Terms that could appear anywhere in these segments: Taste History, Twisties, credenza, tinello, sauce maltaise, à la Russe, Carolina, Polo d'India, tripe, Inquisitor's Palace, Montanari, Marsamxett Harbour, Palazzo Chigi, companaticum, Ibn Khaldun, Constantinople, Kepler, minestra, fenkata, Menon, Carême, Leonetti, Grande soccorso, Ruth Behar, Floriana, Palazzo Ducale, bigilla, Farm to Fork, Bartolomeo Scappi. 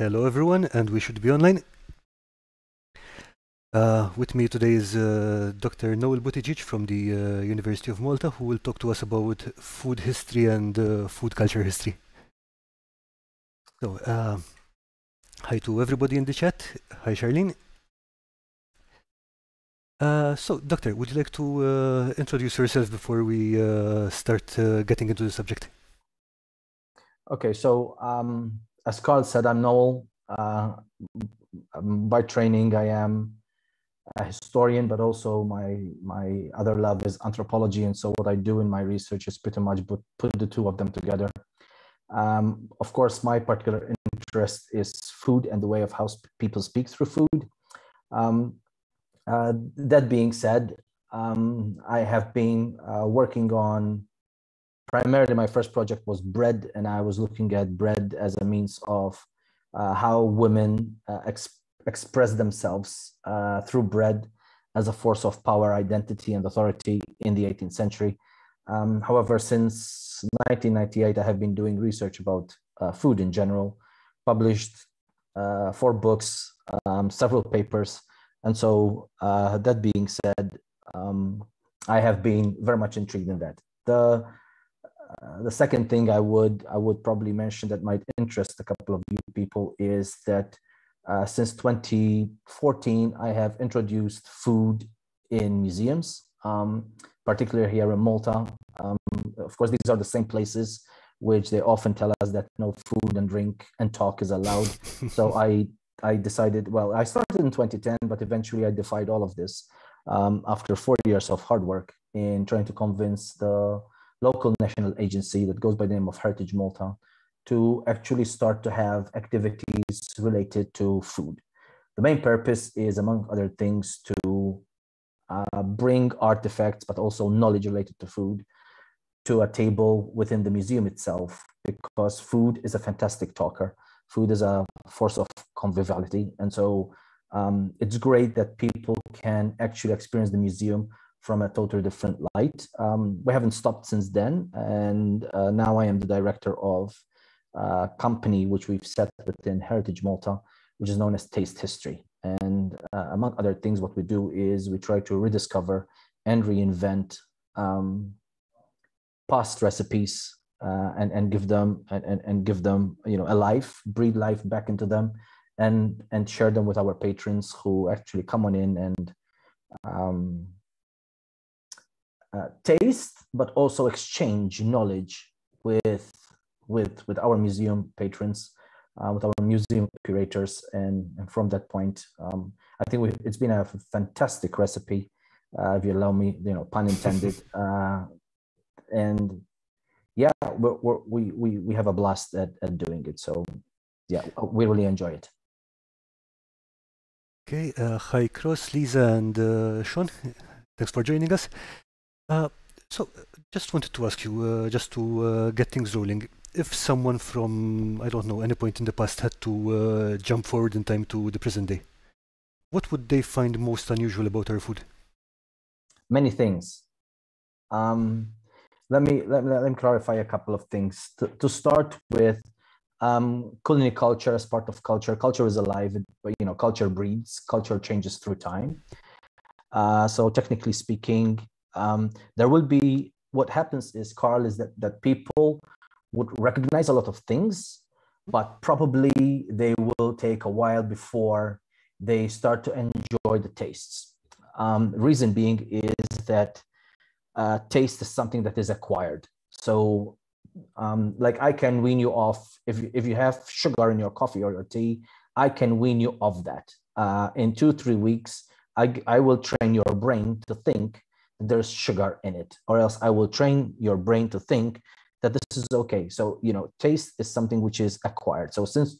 Hello everyone, and we should be online. With me today is Dr. Noel Buttigieg from the University of Malta, who will talk to us about food history and food culture history. So, hi to everybody in the chat. Hi Charlene. So, Doctor, would you like to introduce yourself before we start getting into the subject? Okay, so as Carl said, I'm Noel. By training, I am a historian, but also my other love is anthropology. And so what I do in my research is pretty much put the two of them together. Of course, my particular interest is food and the way of how people speak through food. That being said, I have been working on primarily, my first project was bread, and I was looking at bread as a means of how women express themselves through bread as a force of power, identity, and authority in the 18th century. However, since 1998, I have been doing research about food in general, published 4 books, several papers. And so that being said, I have been very much intrigued in that. The second thing I would probably mention that might interest a couple of you people is that since 2014, I have introduced food in museums, particularly here in Malta. Of course, these are the same places which they often tell us that no food and drink and talk is allowed. So I decided, well, I started in 2010, but eventually I defied all of this after 4 years of hard work in trying to convince the local national agency that goes by the name of Heritage Malta to actually start to have activities related to food. The main purpose is, among other things, to bring artifacts, but also knowledge related to food, to a table within the museum itself, because food is a fantastic talker. Food is a force of conviviality. And so it's great that people can actually experience the museum from a totally different light. We haven't stopped since then, and now I am the director of a company which we've set within Heritage Malta, which is known as Taste History. And among other things, what we do is we try to rediscover and reinvent past recipes and give them you know, a life, breathe life back into them, and share them with our patrons who actually come on in and taste, but also exchange knowledge with our museum patrons, with our museum curators, and from that point, I think it's been a fantastic recipe, if you allow me, you know, pun intended, and yeah, we have a blast at doing it. So yeah, we really enjoy it. Okay, hi, Cross, Lisa, and Sean. Thanks for joining us. So, just wanted to ask you, just to get things rolling, if someone from, I don't know, any point in the past had to jump forward in time to the present day, what would they find most unusual about our food? Many things. Let me clarify a couple of things. To start with, culinary culture as part of culture. Culture is alive, but, you know, culture breeds, culture changes through time. So, technically speaking, there will be, what happens is, Carl, is that people would recognize a lot of things, but probably they will take a while before they start to enjoy the tastes. Reason being is that taste is something that is acquired. So Like I can wean you off, if you have sugar in your coffee or your tea, I can wean you off that. In 2-3 weeks, I will train your brain to think there's sugar in it, or else I will train your brain to think that this is okay. So, you know, taste is something which is acquired. So since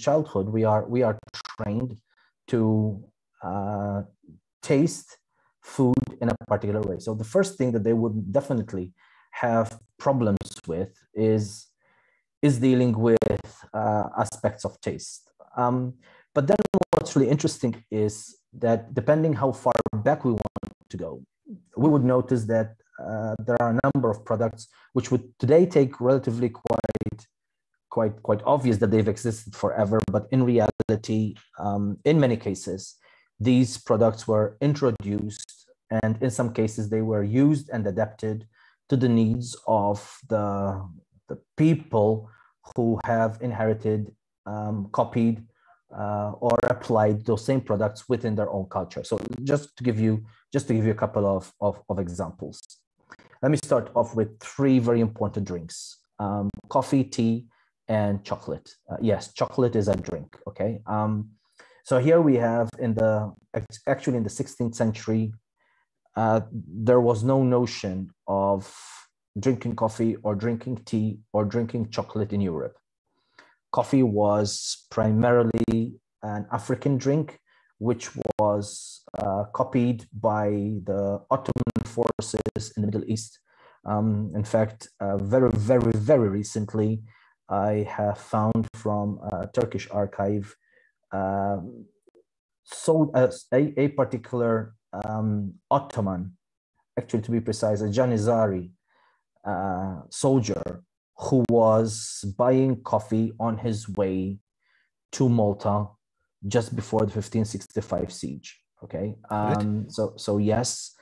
childhood, we are trained to taste food in a particular way. So the first thing that they would definitely have problems with is dealing with aspects of taste. But then what's really interesting is that depending how far back we want to go, we would notice that there are a number of products which would today take relatively quite obvious that they've existed forever, but in reality, in many cases, these products were introduced, and in some cases they were used and adapted to the needs of the people who have inherited, copied, or applied those same products within their own culture. So just to give you a couple of examples, let me start off with 3 very important drinks: coffee, tea, and chocolate. Yes, chocolate is a drink. Okay. So here we have actually in the 16th century, there was no notion of drinking coffee or drinking tea or drinking chocolate in Europe. Coffee was primarily an African drink, which was copied by the Ottoman forces in the Middle East. In fact, very, very, very recently, I have found from a Turkish archive a particular Ottoman, actually to be precise, a Janissary soldier who was buying coffee on his way to Malta just before the 1565 siege. Okay, so yes,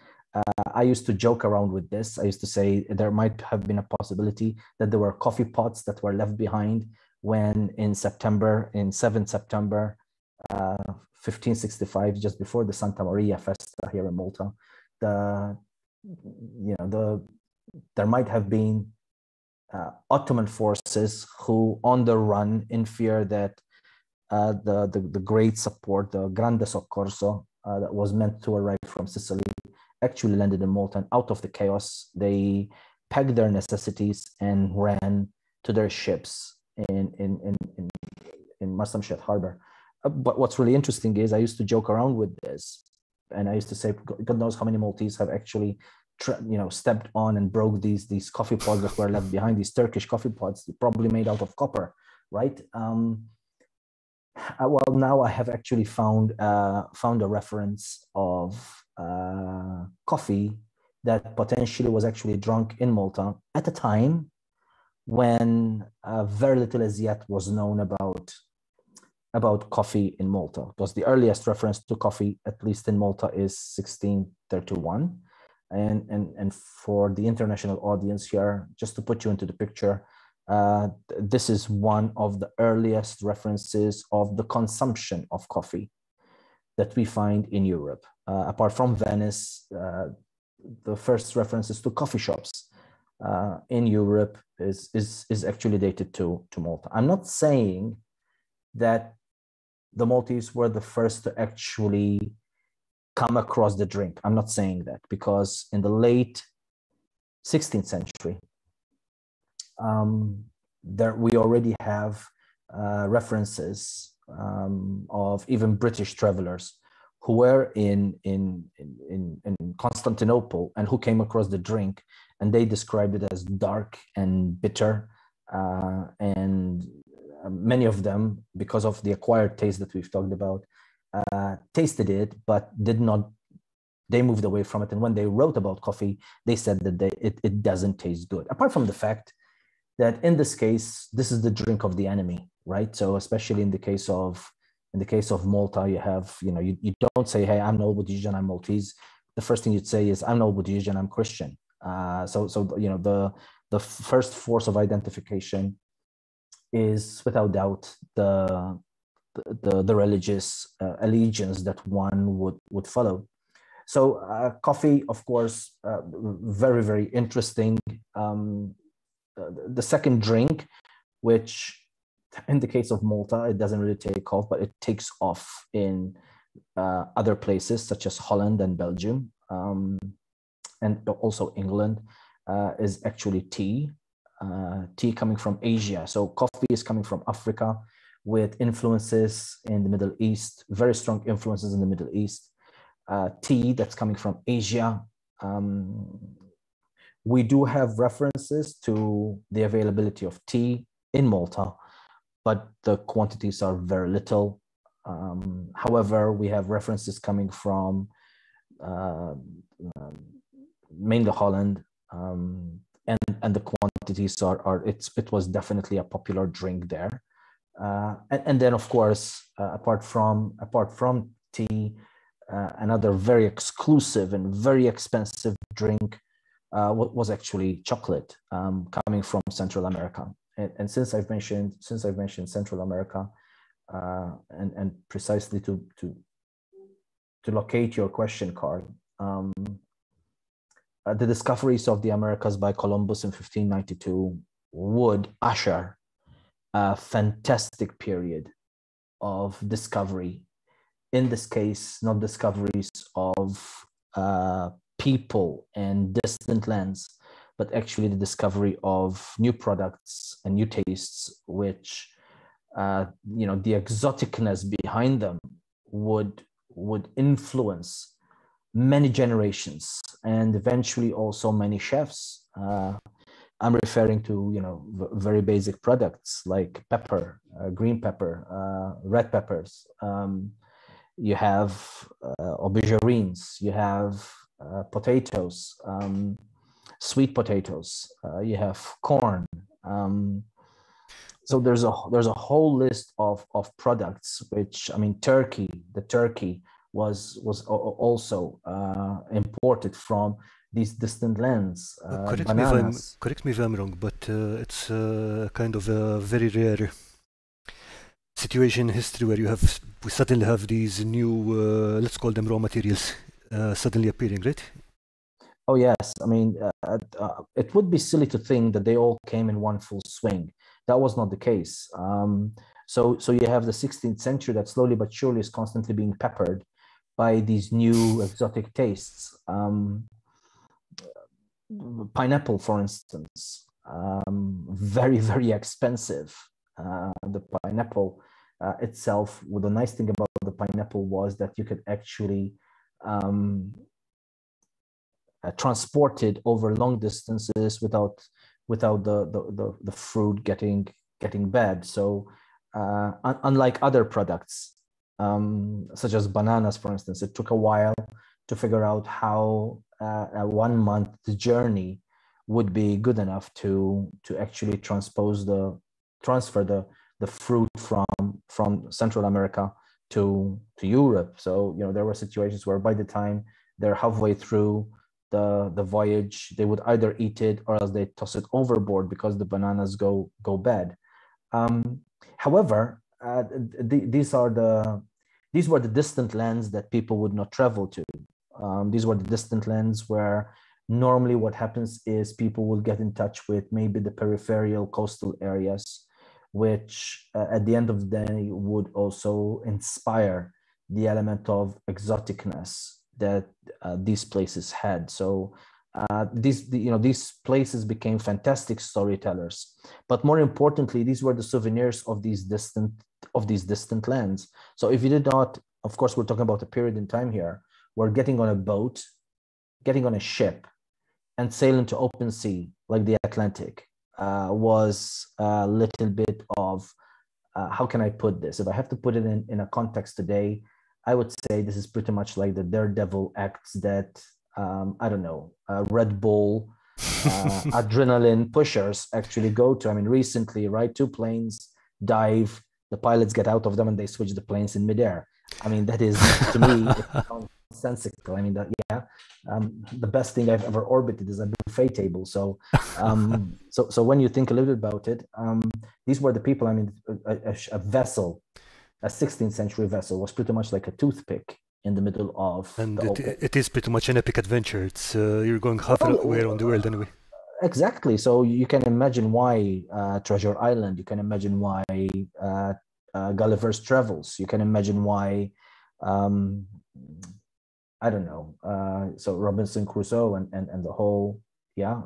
I used to joke around with this. I used to say there might have been a possibility that there were coffee pots that were left behind when in 7th September 1565, just before the Santa Maria Festa here in Malta, there might have been Ottoman forces who, on the run, in fear that the great support, the Grande soccorso that was meant to arrive from Sicily, actually landed in Malta. And out of the chaos, they packed their necessities and ran to their ships in Marsamxett Harbour. But what's really interesting is I used to joke around with this, and I used to say, God knows how many Maltese have actually, stepped on and broke these coffee pots that were left behind. These Turkish coffee pots, probably made out of copper, right? Well, now I have actually found a reference of coffee that potentially was actually drunk in Malta at a time when very little as yet was known about coffee in Malta. It was the earliest reference to coffee, at least in Malta, is 1631. And for the international audience here, just to put you into the picture, this is one of the earliest references of the consumption of coffee that we find in Europe. Apart from Venice, the first references to coffee shops in Europe is actually dated to Malta. I'm not saying that the Maltese were the first to actually come across the drink. I'm not saying that, because in the late 16th century, there we already have references of even British travelers who were in Constantinople and who came across the drink, and they described it as dark and bitter, and many of them, because of the acquired taste that we've talked about, tasted it, but they moved away from it. And when they wrote about coffee, they said that it doesn't taste good. Apart from the fact that in this case, this is the drink of the enemy, right? So especially in the case of Malta, you have, you don't say, hey, I'm Noel Buttigieg and I'm Maltese. The first thing you'd say is, I'm Noel Buttigieg and I'm Christian. The first force of identification is without doubt the religious allegiance that one would follow. So coffee, of course, very, very interesting. the second drink, which in the case of Malta, it doesn't really take off, but it takes off in other places such as Holland and Belgium, and also England, is actually tea. Tea coming from Asia. So coffee is coming from Africa with influences in the Middle East, very strong influences in the Middle East. Tea that's coming from Asia. We do have references to the availability of tea in Malta, but the quantities are very little. However, we have references coming from mainly Holland, and the quantities are it was definitely a popular drink there. And then, of course, apart from tea, another very exclusive and very expensive drink was actually chocolate, coming from Central America. And since I've mentioned Central America, and precisely to locate your question, Carl, the discoveries of the Americas by Columbus in 1592 would usher a fantastic period of discovery. In this case, not discoveries of people and distant lands, but actually the discovery of new products and new tastes, which, the exoticness behind them would influence many generations and eventually also many chefs. I'm referring to, very basic products like pepper, green pepper, red peppers. You have aubergines, you have potatoes, sweet potatoes, you have corn. So there's a whole list of products, which, I mean, turkey was also imported from these distant lands. Correct me if I'm wrong, but it's kind of a very rare situation in history where we suddenly have these new, let's call them raw materials, suddenly appearing, right? Oh, yes. I mean, it would be silly to think that they all came in one full swing. That was not the case. So you have the 16th century that slowly but surely is constantly being peppered by these new exotic tastes. Pineapple, for instance, very, very expensive. The pineapple itself, well, the nice thing about the pineapple was that you could actually transport it over long distances without the fruit getting bad. So unlike other products, such as bananas, for instance, it took a while to figure out how a 1 month journey would be good enough to actually transfer the fruit from Central America to Europe. So there were situations where by the time they're halfway through the voyage, they would either eat it or else they toss it overboard because the bananas go bad. However, these were the distant lands that people would not travel to. These were the distant lands where normally what happens is people will get in touch with maybe the peripheral coastal areas, which at the end of the day would also inspire the element of exoticness that these places had. So these places became fantastic storytellers. But more importantly, these were the souvenirs of these distant lands. So if you did not, of course, we're talking about a period in time here, where getting on a boat, getting on a ship, and sailing to open sea like the Atlantic was a little bit of, how can I put this? If I have to put it in a context today, I would say this is pretty much like the daredevil acts that, I don't know, Red Bull adrenaline pushers actually go to. I mean, recently, right, 2 planes dive, the pilots get out of them and they switch the planes in midair. I mean, that is, to me, it sounds sensical. I mean, the best thing I've ever orbited is a buffet table. So, so when you think a little bit about it, these were the people. I mean, a vessel, a 16th century vessel, was pretty much like a toothpick in the middle of. And it is pretty much an epic adventure. It's you're going halfway around the world anyway. Exactly. So you can imagine why Treasure Island, you can imagine why Gulliver's Travels, you can imagine why, I don't know, so Robinson Crusoe and the whole, yeah.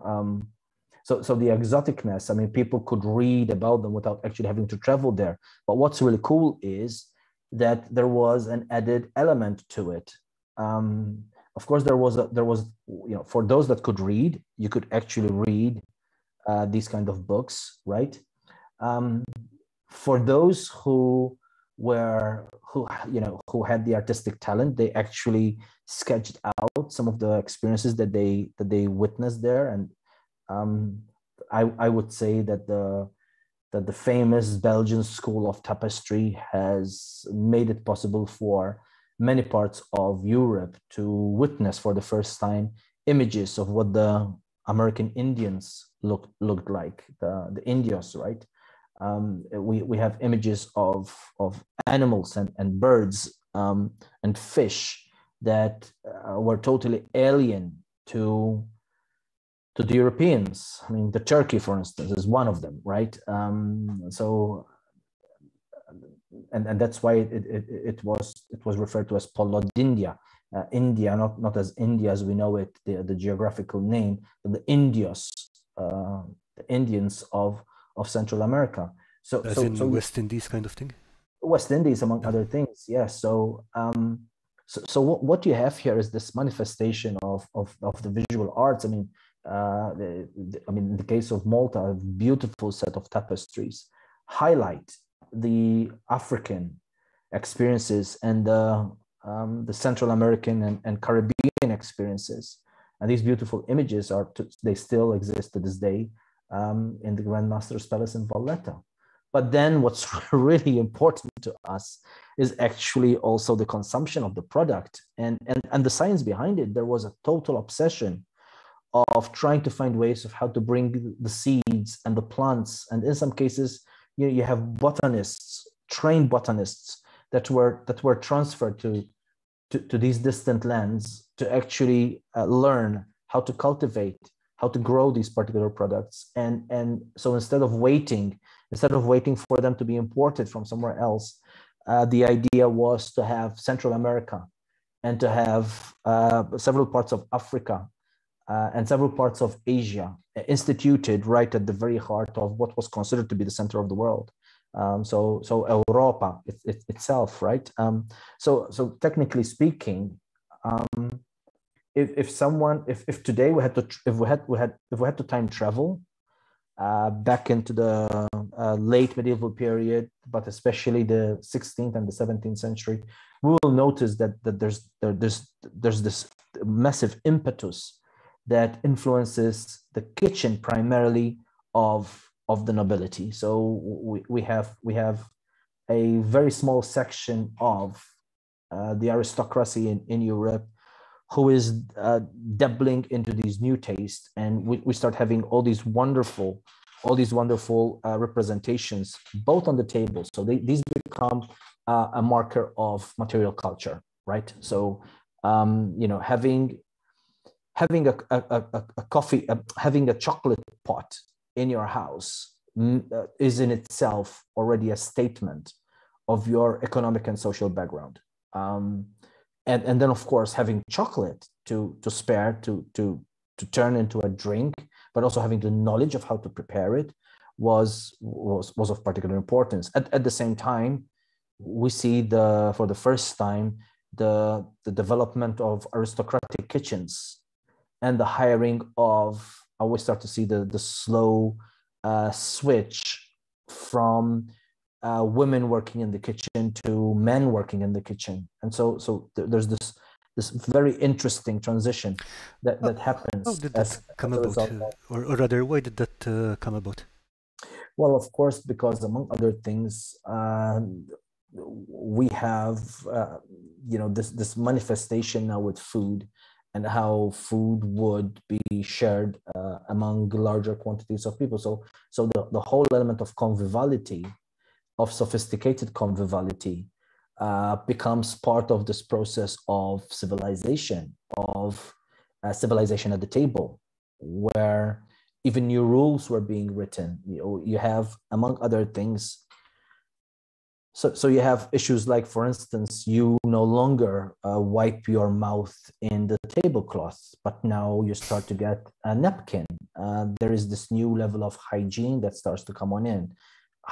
So the exoticness, I mean, people could read about them without actually having to travel there. But what's really cool is that there was an added element to it. Of course, there was, you know, for those that could read, you could actually read these kind of books, right? For those who had the artistic talent, they actually sketched out some of the experiences that they witnessed there. And I would say that the famous Belgian school of tapestry has made it possible for many parts of Europe to witness for the first time images of what the American Indians looked like, the Indios, right? We have images of animals and birds and fish that were totally alien to the Europeans. I mean, the turkey, for instance, is one of them, right? And that's why it was referred to as Polo d'India, India, not as India as we know it, the geographical name, but the Indios, the Indians of Central America. So West Indies kind of thing. West Indies, among other things, yes. Yeah. So what you have here is this manifestation of the visual arts. I mean. In the case of Malta, a beautiful set of tapestries highlight the African experiences and the Central American and Caribbean experiences. And these beautiful images they still exist to this day in the Grandmaster's Palace in Valletta. But then what's really important to us is actually also the consumption of the product and the science behind it. There was a total obsession of trying to find ways of how to bring the seeds and the plants. And in some cases, you have botanists, trained botanists that were transferred to these distant lands to actually learn how to cultivate, how to grow these particular products. And so instead of waiting for them to be imported from somewhere else, the idea was to have Central America and to have several parts of Africa and several parts of Asia instituted right at the very heart of what was considered to be the center of the world. So Europa itself, right? So technically speaking, if today we had to time travel back into the late medieval period, but especially the 16th and the 17th century, we will notice that there's this massive impetus that influences the kitchen primarily of the nobility. So we have a very small section of the aristocracy in Europe who is dabbling into these new tastes, and we start having all these wonderful representations both on the table. So these become a marker of material culture, right? So having a chocolate pot in your house is in itself already a statement of your economic and social background, and then of course having chocolate to spare to turn into a drink, but also having the knowledge of how to prepare it was of particular importance. At the same time, we see for the first time the development of aristocratic kitchens. And the hiring of, I always start to see the slow switch from women working in the kitchen to men working in the kitchen, and so there's this very interesting transition that happens. How did that come about, or rather, why did that come about? Well, of course, because among other things, we have this manifestation now with food. And how food would be shared among larger quantities of people. So the whole element of conviviality, of sophisticated conviviality, becomes part of this process of civilization at the table, where even new rules were being written. You have, among other things, so you have issues like, for instance, you no longer wipe your mouth in the tablecloth, but now you start to get a napkin. There is this new level of hygiene that starts to come on in.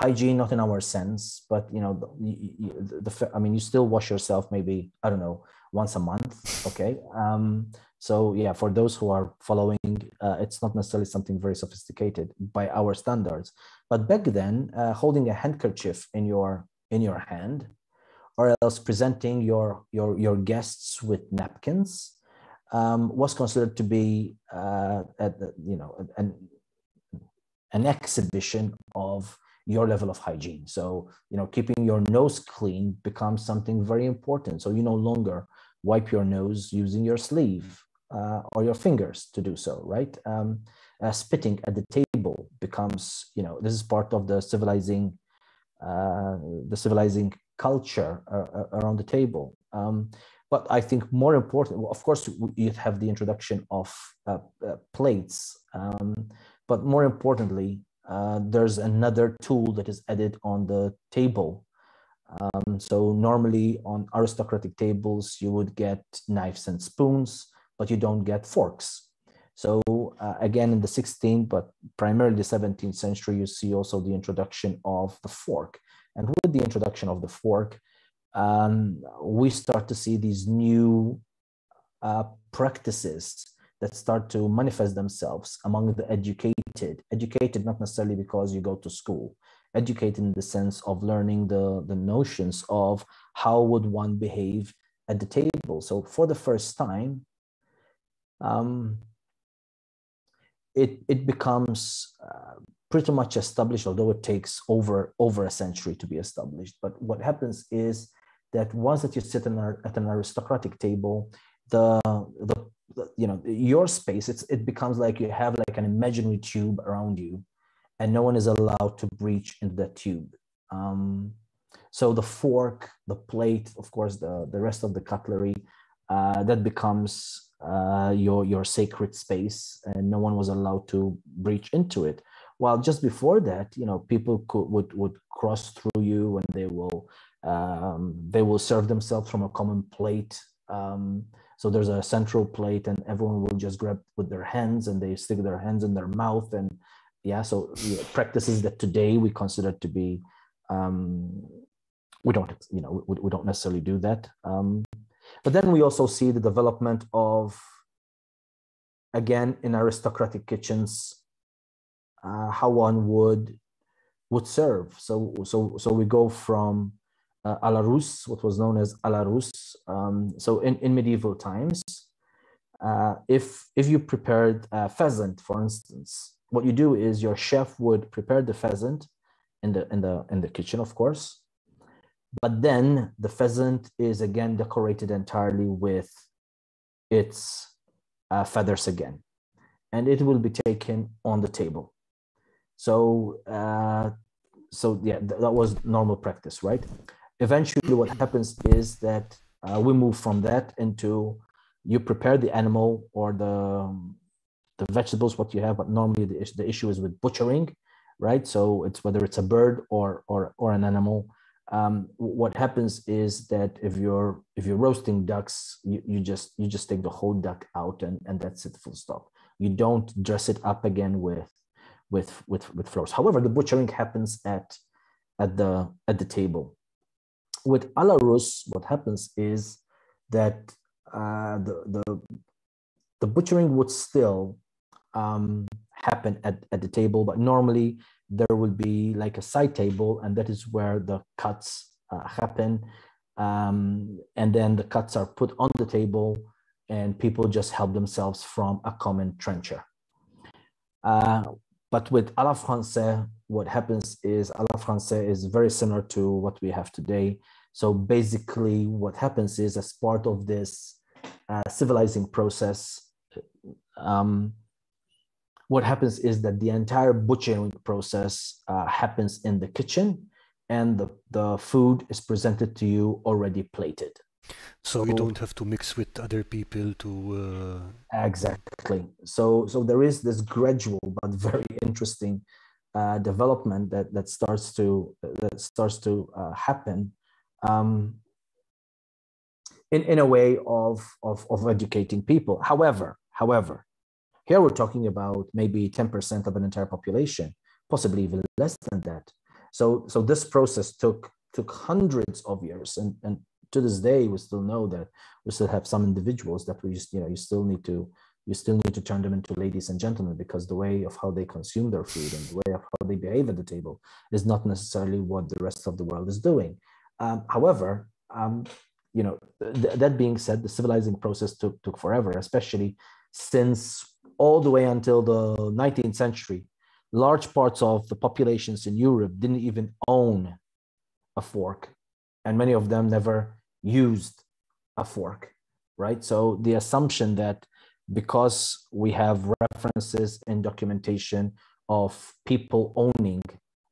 Hygiene, not in our sense, but, you know, I mean, you still wash yourself maybe, I don't know, once a month, okay? So yeah, for those who are following, it's not necessarily something very sophisticated by our standards. But back then, holding a handkerchief in your hand, or else presenting your guests with napkins, was considered to be an exhibition of your level of hygiene. So, you know, keeping your nose clean becomes something very important. So you no longer wipe your nose using your sleeve or your fingers to do so, right? Spitting at the table becomes, you know, this is part of the civilizing culture around the table. But I think more important, of course, you have the introduction of plates, but more importantly, there's another tool that is added on the table. So normally on aristocratic tables, you would get knives and spoons, but you don't get forks. So again, in the 16th, but primarily the 17th century, you see also the introduction of the fork. And with the introduction of the fork, we start to see these new practices that start to manifest themselves among the educated. Educated not necessarily because you go to school, educated in the sense of learning the notions of how would one behave at the table. So for the first time, it becomes pretty much established, although it takes over a century to be established. But what happens is that once that you sit at an aristocratic table, your space, it becomes like you have like an imaginary tube around you, and no one is allowed to breach into that tube. So the fork, the plate, of course, the rest of the cutlery, that becomes your sacred space, and no one was allowed to breach into it. While just before that, you know, people would cross through you, and they will serve themselves from a common plate. So there's a central plate, and everyone will just grab with their hands, and they stick their hands in their mouth. And yeah, so practices that today we consider to be, we don't necessarily do that. But then we also see the development of, again, in aristocratic kitchens, how one would serve. So we go from à la Russe, what was known as à la Russe. So in medieval times, if you prepared a pheasant, for instance, what you do is your chef would prepare the pheasant in the kitchen, of course, but then the pheasant is again decorated entirely with its feathers again, and it will be taken on the table. So yeah, that was normal practice, right? Eventually, what happens is that we move from that into you prepare the animal or the vegetables, what you have, but normally the issue is with butchering, right? So it's whether it's a bird or an animal. What happens is that if you're roasting ducks, you just take the whole duck out, and that's it, full stop. You don't dress it up again with flowers. However, the butchering happens at the table. With à la Russe, what happens is that the butchering would still happen at the table, but normally there will be like a side table, and that is where the cuts happen. And then the cuts are put on the table, and people just help themselves from a common trencher. But with à la française, what happens is à la française is very similar to what we have today. So basically what happens is, as part of this civilizing process, what happens is that the entire butchering process happens in the kitchen, and the food is presented to you already plated. So you don't have to mix with other people to... Exactly. So there is this gradual but very interesting development that starts to happen in a way of educating people. However, here we're talking about maybe 10% of an entire population, possibly even less than that. So this process took hundreds of years, and to this day we still know that we still have some individuals that we just, you still need to turn them into ladies and gentlemen, because the way of how they consume their food and the way of how they behave at the table is not necessarily what the rest of the world is doing. That being said, the civilizing process took forever, especially since all the way until the 19th century, large parts of the populations in Europe didn't even own a fork, and many of them never used a fork, right? So the assumption that because we have references and documentation of people owning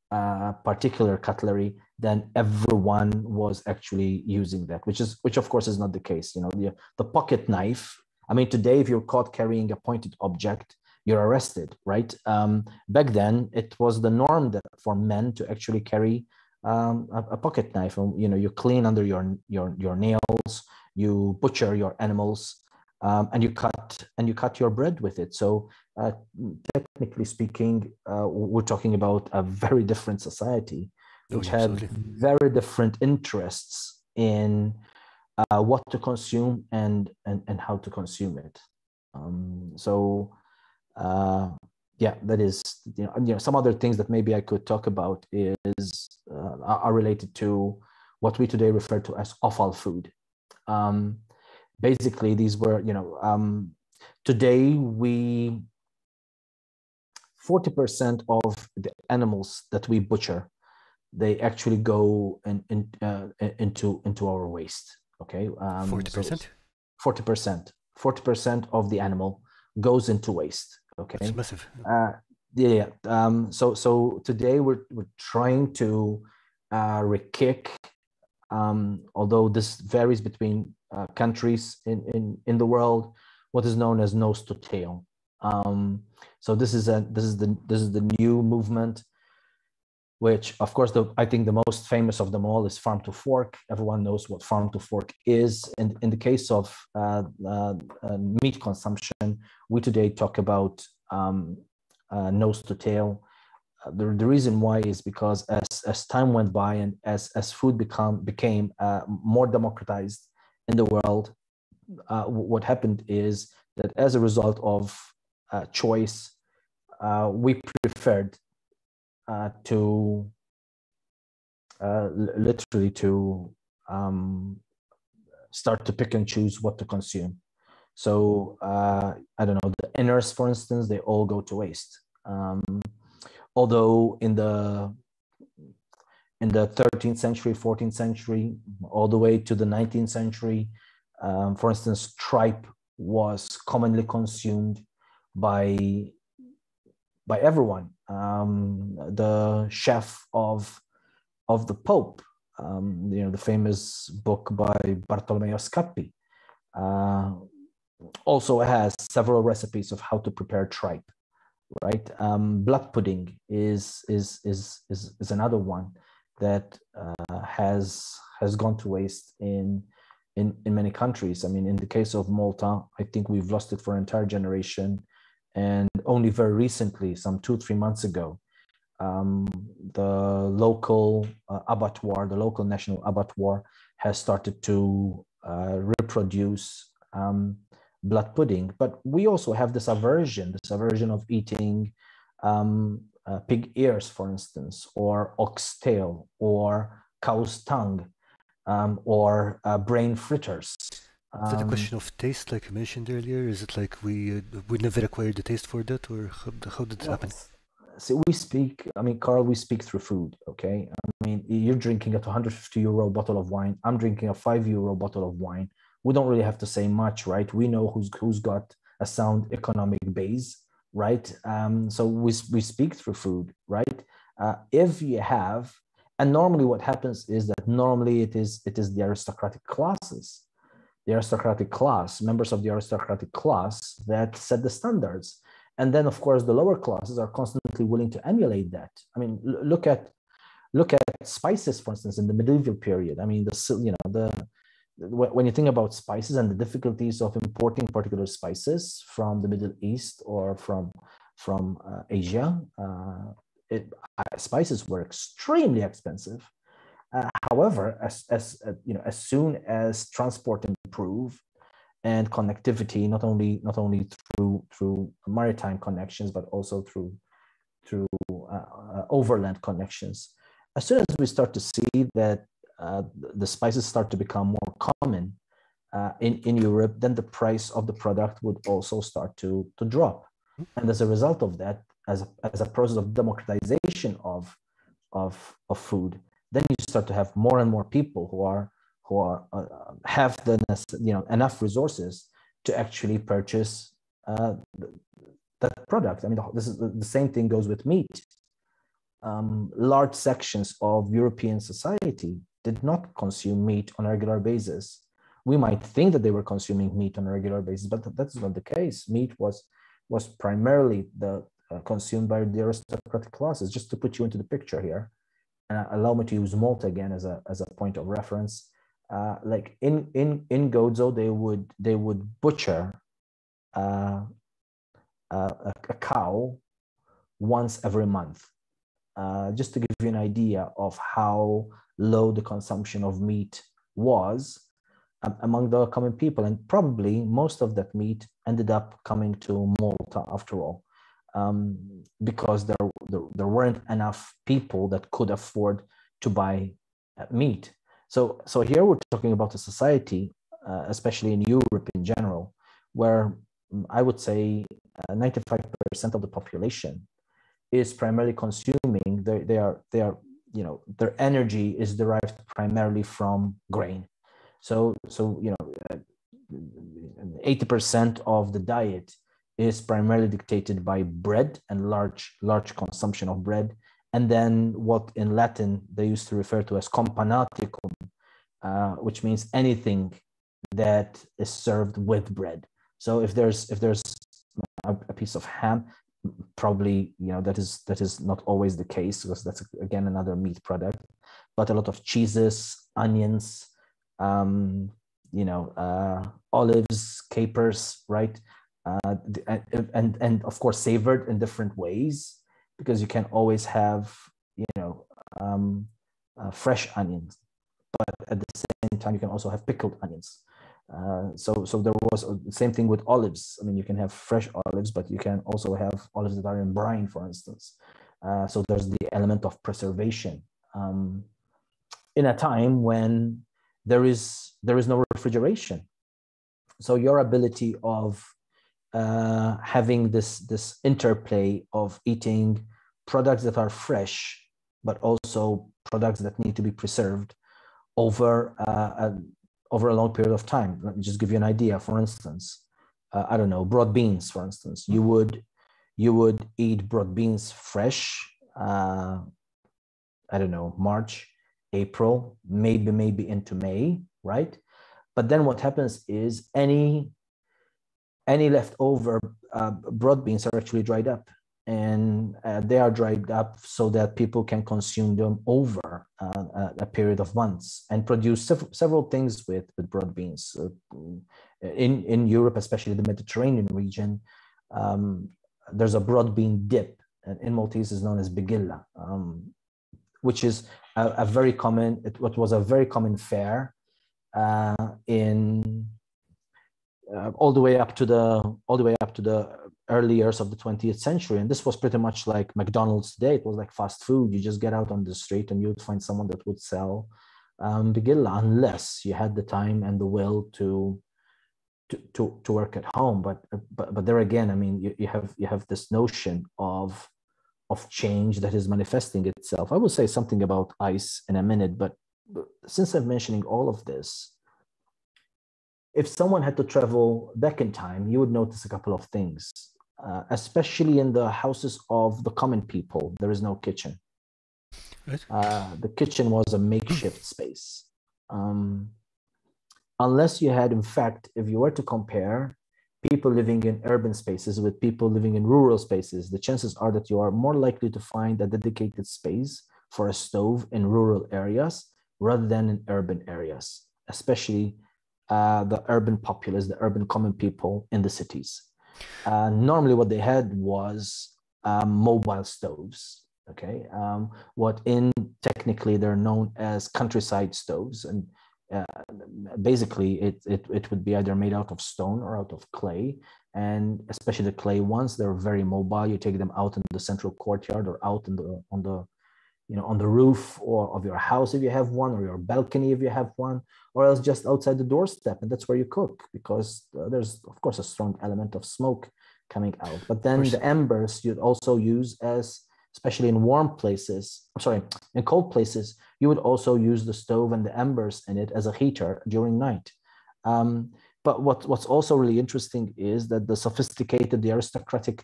a particular cutlery, then everyone was actually using that, which of course is not the case. You know, the pocket knife. I mean, today if you're caught carrying a pointed object, you're arrested, right? Back then, it was the norm that for men to actually carry a pocket knife. You know, you clean under your nails, you butcher your animals, and you cut your bread with it. So technically speaking, we're talking about a very different society, which had very different interests in what to consume and how to consume it. That is, some other things that maybe I could talk about are related to what we today refer to as offal food. Basically, these were, today 40% of the animals that we butcher, they actually go into our waste. Okay, 40%. 40%. 40% of the animal goes into waste. Okay, that's massive. So today we're trying to re-kick, although this varies between countries in the world, what is known as nose to tail. So this is the new movement, which of course I think the most famous of them all is Farm to Fork. Everyone knows what Farm to Fork is. In the case of meat consumption, we today talk about nose to tail. The reason why is because as time went by and as food became more democratized in the world, what happened is that as a result of choice, we preferred to start to pick and choose what to consume. So I don't know, the innards, for instance, they all go to waste. Although in the 13th century, 14th century, all the way to the 19th century, for instance, tripe was commonly consumed by everyone. The chef of the Pope, the famous book by Bartolomeo Scappi, also has several recipes of how to prepare tripe, right? Blood pudding is another one that has gone to waste in many countries. I mean, in the case of Malta, I think we've lost it for an entire generation. And only very recently, some 2-3 months ago, the local national abattoir has started to reproduce blood pudding. But we also have this aversion of eating pig ears, for instance, or oxtail, or cow's tongue, or brain fritters. Is that a question of taste, like you mentioned earlier? Is it like we never acquired the taste for that, or how did it happen? So we speak through food, okay? I mean, you're drinking a 250 euro bottle of wine. I'm drinking a 5 euro bottle of wine. We don't really have to say much, right? We know who's got a sound economic base, right? So we speak through food, right? If you have, and normally what happens is that normally it is the aristocratic classes the aristocratic class, members of the aristocratic class that set the standards. And then, of course, the lower classes are constantly willing to emulate that. I mean, look at spices, for instance, in the medieval period. I mean, when you think about spices and the difficulties of importing particular spices from the Middle East or from Asia, spices were extremely expensive. However, as soon as transport improved and connectivity, not only through maritime connections, but also through overland connections, as soon as we start to see that the spices start to become more common in Europe, then the price of the product would also start to drop. And as a result of that, as a process of democratization of food, then you start to have more and more people who have the enough resources to actually purchase that product. I mean, this is the same thing goes with meat. Large sections of European society did not consume meat on a regular basis. We might think that they were consuming meat on a regular basis, but that's not the case. Meat was primarily consumed by the aristocratic classes. Just to put you into the picture here, and allow me to use Malta again as a point of reference. Like in Gozo, they would butcher a cow once every month, just to give you an idea of how low the consumption of meat was among the common people. And probably most of that meat ended up coming to Malta after all, because there weren't enough people that could afford to buy meat. So here we're talking about a society, especially in Europe in general, where I would say 95% of the population is primarily consuming. Their energy is derived primarily from grain. So 80% of the diet is primarily dictated by bread and large consumption of bread, and then what in Latin they used to refer to as companaticum, which means anything that is served with bread. So if there's a piece of ham, probably that is not always the case, because that's again another meat product, but a lot of cheeses, onions, olives, capers, right? And of course savored in different ways, because you can always have fresh onions, but at the same time you can also have pickled onions. So there was the same thing with olives. I mean, you can have fresh olives, but you can also have olives that are in brine, for instance. So there's the element of preservation in a time when there is no refrigeration. So your ability of having this interplay of eating products that are fresh, but also products that need to be preserved over a long period of time. Let me just give you an idea. For instance, I don't know, broad beans. For instance, you would eat broad beans fresh. I don't know, March, April, maybe into May, right? But then what happens is any leftover broad beans are actually dried up, and they are dried up so that people can consume them over a period of months, and produce several things with broad beans. In Europe, especially the Mediterranean region, there's a broad bean dip, and in Maltese is known as bigilla, which is a very common fare in all the way up to the early years of the 20th century. And this was pretty much like McDonald's today. It was like fast food. You just get out on the street and you would find someone that would sell bigilla, unless you had the time and the will to work at home. But there again, I mean, you have this notion of change that is manifesting itself. I will say something about ice in a minute, but since I'm mentioning all of this, if someone had to travel back in time, you would notice a couple of things, especially in the houses of the common people. There is no kitchen. Right. The kitchen was a makeshift space. unless you had, in fact, if you were to compare people living in urban spaces with people living in rural spaces, the chances are that you are more likely to find a dedicated space for a stove in rural areas rather than in urban areas, especially the urban populace, the urban common people in the cities. Normally what they had was mobile stoves, okay? What in technically they're known as countryside stoves, and basically it would be either made out of stone or out of clay, and especially the clay ones, they're very mobile. You take them out in the central courtyard or out in the, on the, you know, on the roof or of your house if you have one, or your balcony if you have one, or else just outside the doorstep, and that's where you cook, because there's of course a strong element of smoke coming out. But then the embers you'd also use as, especially in warm places, I'm sorry, in cold places, you would also use the stove and the embers in it as a heater during night. But what's also really interesting is that the sophisticated, the aristocratic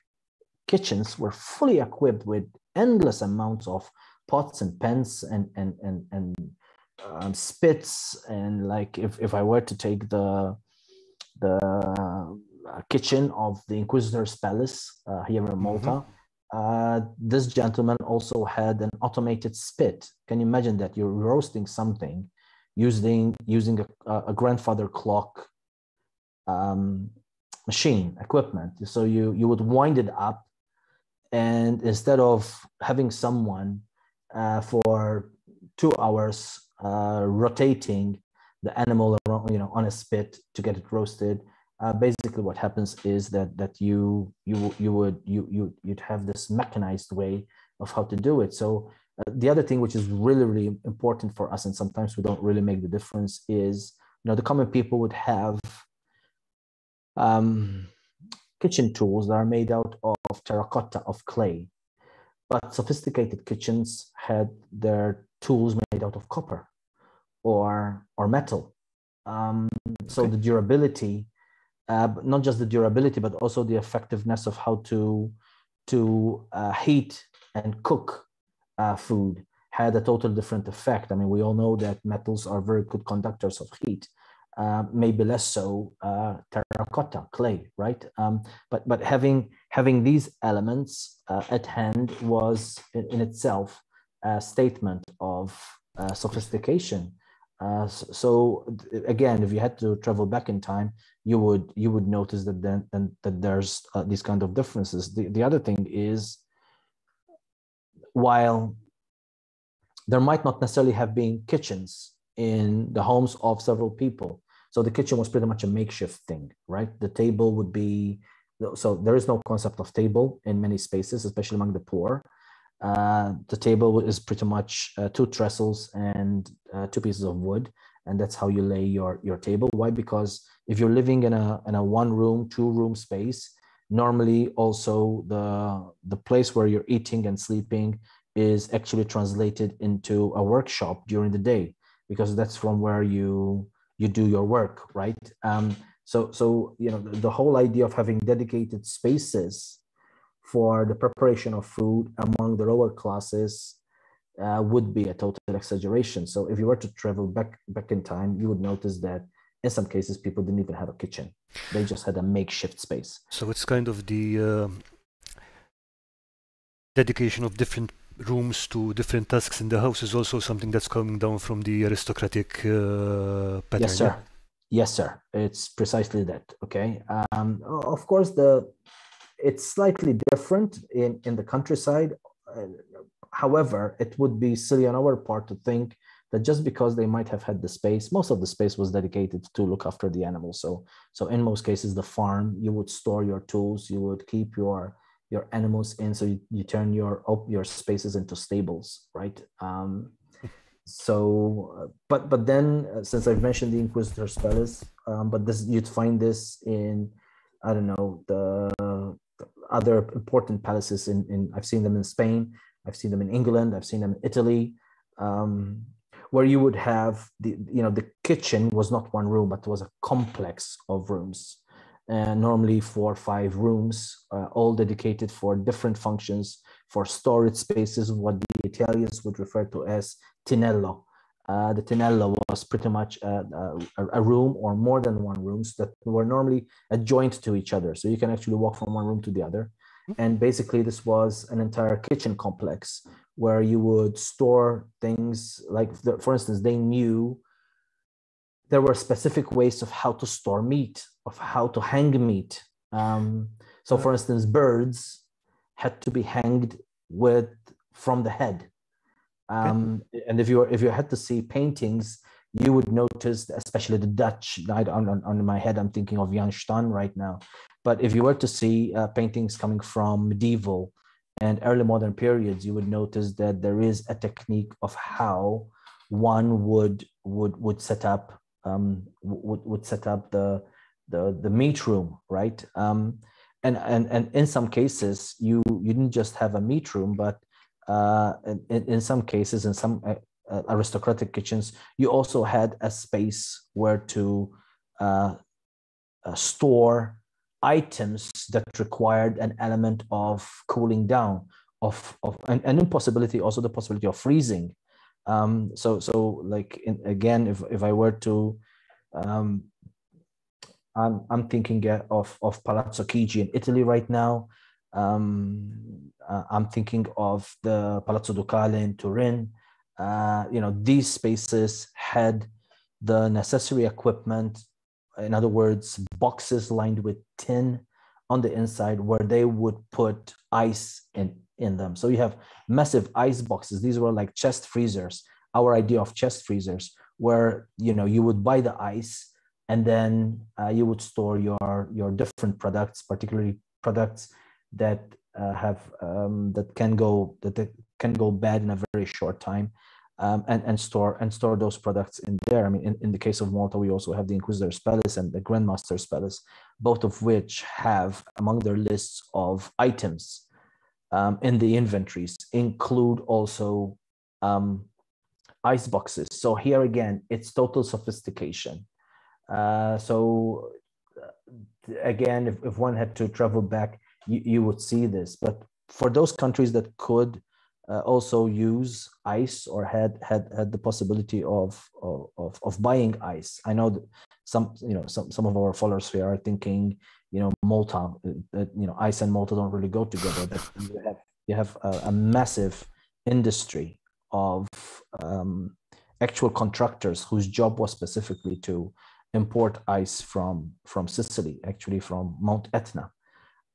kitchens were fully equipped with endless amounts of pots and pans and spits. And like, if I were to take the kitchen of the Inquisitor's Palace here in Malta, this gentleman also had an automated spit. Can you imagine that? You're roasting something using a grandfather clock machine, equipment. So you would wind it up, and instead of having someone for 2 hours rotating the animal around, you know, on a spit to get it roasted, basically what happens is that you'd have this mechanized way of how to do it. So the other thing which is really, really important for us, and sometimes we don't really make the difference, is, you know, the common people would have kitchen tools that are made out of terracotta, of clay, but sophisticated kitchens had their tools made out of copper or metal. So the durability, but not just the durability, but also the effectiveness of how to heat and cook food had a totally different effect. I mean, we all know that metals are very good conductors of heat, maybe less so terracotta, clay, right? But having these elements at hand was in itself a statement of sophistication. So again, if you had to travel back in time, you would notice that then there's these kind of differences. The other thing is, while there might not necessarily have been kitchens in the homes of several people, so the kitchen was pretty much a makeshift thing, right? The table would be, so there is no concept of table in many spaces, especially among the poor. The table is pretty much 2 trestles and 2 pieces of wood, and that's how you lay your table. Why? Because if you're living in a 1-room, 2-room space, normally also the place where you're eating and sleeping is actually translated into a workshop during the day, because that's from where you do your work, right? So you know, the whole idea of having dedicated spaces for the preparation of food among the lower classes would be a total exaggeration. So if you were to travel back in time, you would notice that in some cases people didn't even have a kitchen; they just had a makeshift space. So it's kind of the dedication of different rooms to different tasks in the house is also something that's coming down from the aristocratic pattern. Yes, sir. Yes, sir. It's precisely that. Okay. Of course, it's slightly different in the countryside. However, it would be silly on our part to think that just because they might have had the space, most of the space was dedicated to look after the animals. So in most cases, the farm, you would store your tools, you would keep your animals in, so you turn your spaces into stables, right? But then, since I've mentioned the Inquisitor's Palace, but this, you'd find this in, I don't know, the other important palaces I've seen them in Spain, I've seen them in England, I've seen them in Italy, where you would have the kitchen was not one room, but was a complex of rooms, and normally 4 or 5 rooms, all dedicated for different functions, for storage spaces, what the Italians would refer to as tinello, The tinello was pretty much a room or more than one rooms that were normally adjoined to each other. So you can actually walk from one room to the other. And basically this was an entire kitchen complex where you would store things like, for instance, they knew there were specific ways of how to store meat, of how to hang meat. So for instance, birds had to be hanged from the head. And if you had to see paintings, you would notice, especially the Dutch, on my head, I'm thinking of Jan Stan right now. But if you were to see paintings coming from medieval and early modern periods, you would notice that there is a technique of how one would set up the meat room, right? And in some cases, you didn't just have a meat room, but in some cases, in some aristocratic kitchens, you also had a space where to store items that required an element of cooling down, and impossibility, also the possibility of freezing. So like again, if I were to, I'm thinking of Palazzo Chigi in Italy right now. I'm thinking of the Palazzo Ducale in Turin. These spaces had the necessary equipment. In other words, boxes lined with tin on the inside where they would put ice in them. So you have massive ice boxes. These were like chest freezers, our idea of chest freezers, where you would buy the ice and then you would store your different products, particularly products that can go bad in a very short time. And store those products in there. I mean, in the case of Malta, we also have the Inquisitor's Palace and the Grandmaster's Palace, both of which have among their lists of items in the inventories include also ice boxes. So here again, it's total sophistication. So again, if one had to travel back, you would see this. But for those countries that could also use ice or had the possibility of buying ice. I know that some of our followers here are thinking, Malta, ice and Malta don't really go together. But you have a massive industry of actual contractors whose job was specifically to import ice from Sicily, actually from Mount Etna.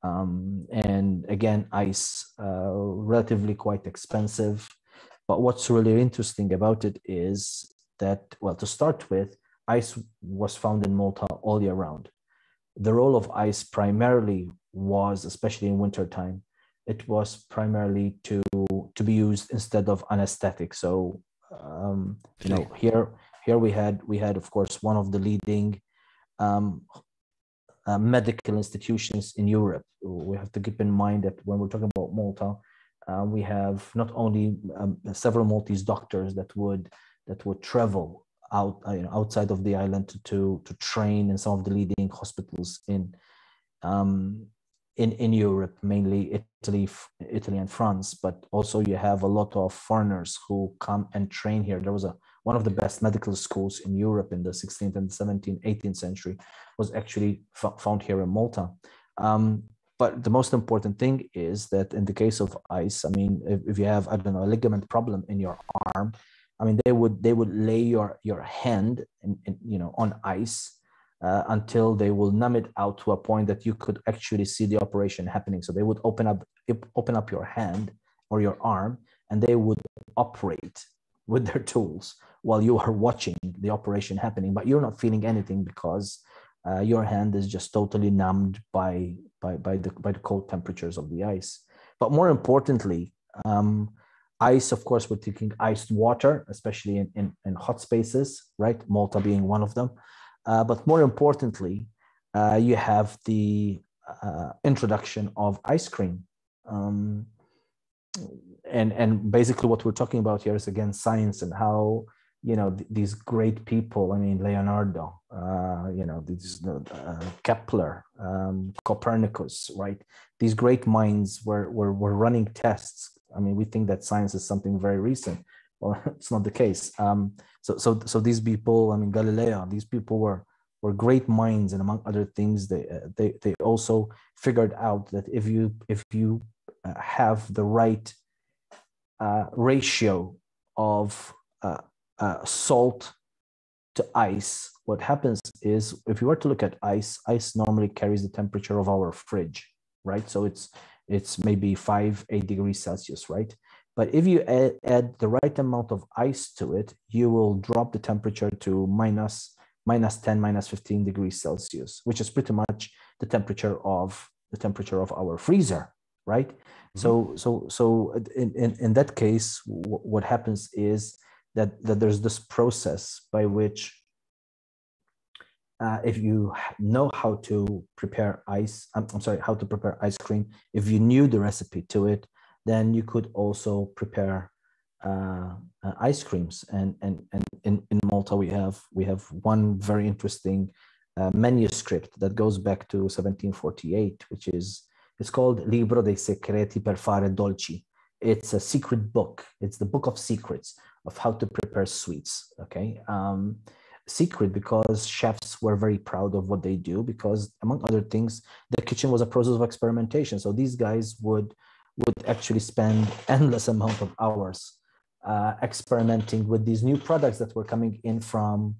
And again, ice, relatively quite expensive. But what's really interesting about it is that, well, to start with, ice was found in Malta all year round. The role of ice primarily was, especially in wintertime, it was primarily to be used instead of anesthetic. So, here we had, of course, one of the leading medical institutions in Europe. We have to keep in mind that when we're talking about Malta, we have not only several Maltese doctors that would travel out outside of the island to train in some of the leading hospitals in Europe, mainly Italy and France. But also you have a lot of foreigners who come and train here. There was one of the best medical schools in Europe in the 16th and 17th, 18th century was actually found here in Malta. But the most important thing is that in the case of ice, I mean, if you have, I don't know, a ligament problem in your arm, I mean, they would lay your hand on ice until they will numb it out to a point that you could actually see the operation happening. So they would open up your hand or your arm, and they would operate with their tools while you are watching the operation happening, but you're not feeling anything because your hand is just totally numbed by the cold temperatures of the ice. But more importantly, ice, of course, we're taking iced water, especially in hot spaces, right? Malta being one of them. But more importantly, you have the introduction of ice cream. And basically what we're talking about here is again science and how these great people, I mean Leonardo, Kepler, Copernicus, right? These great minds were running tests. I mean, we think that science is something very recent, or it's not the case. So these people, I mean, Galileo, these people were great minds, and among other things, they also figured out that if you have the right ratio of salt to ice, what happens is, if you were to look at ice normally carries the temperature of our fridge, right? So it's maybe 5-8 degrees Celsius, right? But if you add the right amount of ice to it, you will drop the temperature to minus 10, minus 15 degrees Celsius, which is pretty much the temperature of our freezer, right? Mm-hmm. So in that case, what happens is that there's this process by which if you know how to prepare ice cream, if you knew the recipe to it, then you could also prepare ice creams. And in Malta, we have one very interesting manuscript that goes back to 1748, which is, it's called Libro dei Secreti per fare dolci. It's a secret book. It's the book of secrets of how to prepare sweets, okay? Secret because chefs were very proud of what they do, because among other things, the kitchen was a process of experimentation. So these guys would actually spend endless amount of hours experimenting with these new products that were coming in from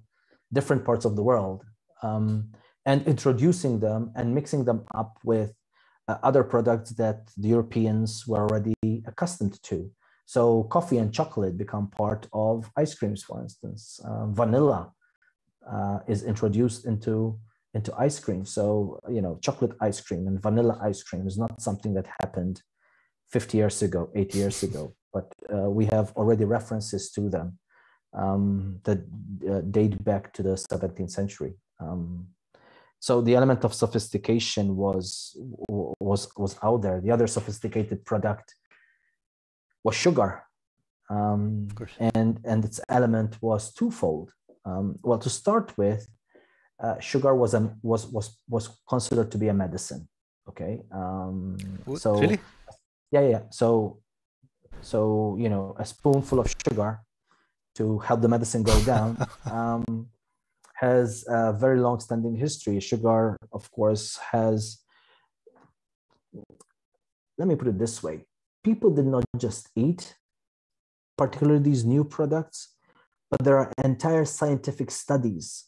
different parts of the world, and introducing them and mixing them up with other products that the Europeans were already accustomed to. So coffee and chocolate become part of ice creams, for instance. Vanilla is introduced into ice cream. So, you know, chocolate ice cream and vanilla ice cream is not something that happened 50 years ago, 80 years ago, but we have already references to them that date back to the 17th century. So the element of sophistication was out there. The other sophisticated product was sugar, and its element was twofold. Well, to start with, sugar was considered to be a medicine. Okay, so really? Yeah. So you know, a spoonful of sugar to help the medicine go down. Has a very long-standing history. Sugar, of course, has, let me put it this way. People did not just eat, particularly these new products, but there are entire scientific studies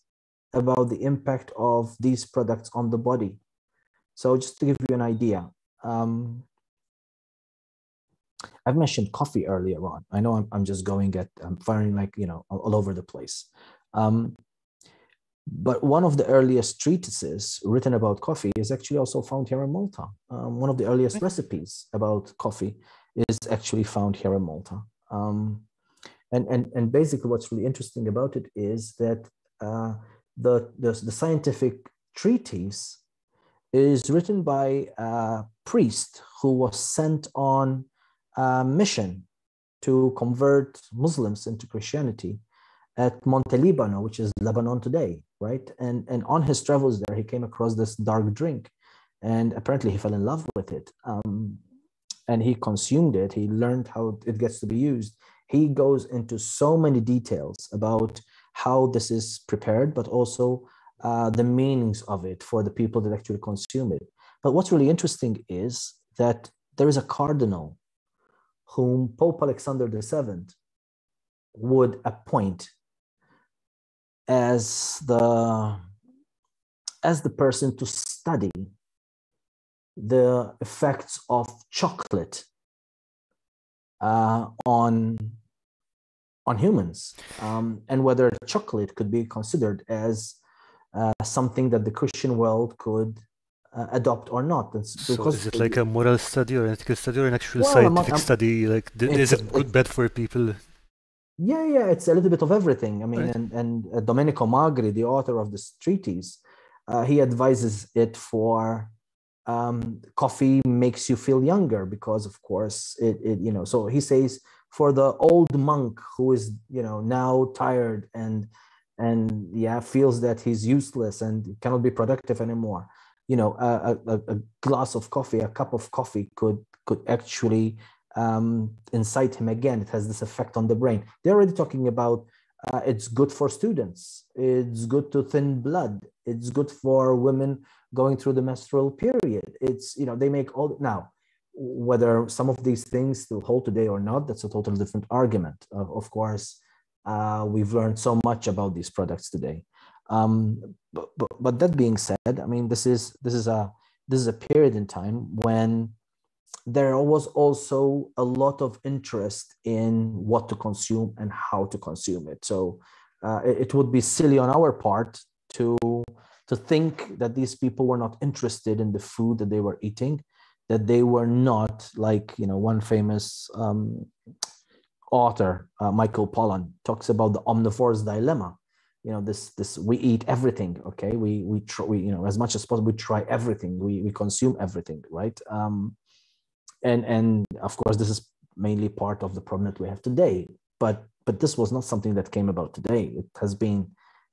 about the impact of these products on the body. So just to give you an idea, I've mentioned coffee earlier on. I know I'm just going at, I'm firing like, you know, all over the place. But one of the earliest treatises written about coffee is actually also found here in Malta. One of the earliest recipes about coffee is actually found here in Malta. And basically what's really interesting about it is that the scientific treatise is written by a priest who was sent on a mission to convert Muslims into Christianity at Montelibano, which is Lebanon today, right? And on his travels there, he came across this dark drink, and apparently he fell in love with it. And he consumed it. He learned how it gets to be used. He goes into so many details about how this is prepared, but also the meanings of it for the people that actually consume it. But what's really interesting is that there is a cardinal whom Pope Alexander VII would appoint as the person to study the effects of chocolate on humans, and whether chocolate could be considered as something that the Christian world could adopt or not. So is it like a moral study or an ethical study or an actual scientific study? Like, is it good, bad for people? Yeah, it's a little bit of everything. I mean, right. and Domenico Magri, the author of this treatise, he advises it for coffee makes you feel younger because, of course, it you know. So he says for the old monk who is, you know, now tired and feels that he's useless and cannot be productive anymore. You know, a glass of coffee, a cup of coffee could actually incite him again. It has this effect on the brain. They're already talking about it's good for students. It's good to thin blood. It's good for women going through the menstrual period. It's, you know, they make all now. Whether some of these things still hold today or not, that's a totally different argument. Of course, we've learned so much about these products today. But that being said, I mean, this is a period in time when there was also a lot of interest in what to consume and how to consume it. So it would be silly on our part to think that these people were not interested in the food that they were eating, that they were not, like, you know, one famous author, Michael Pollan, talks about the omnivore's dilemma. You know, this we eat everything, okay? We you know, as much as possible, we try everything, we consume everything, right? And of course, this is mainly part of the problem that we have today. But this was not something that came about today. It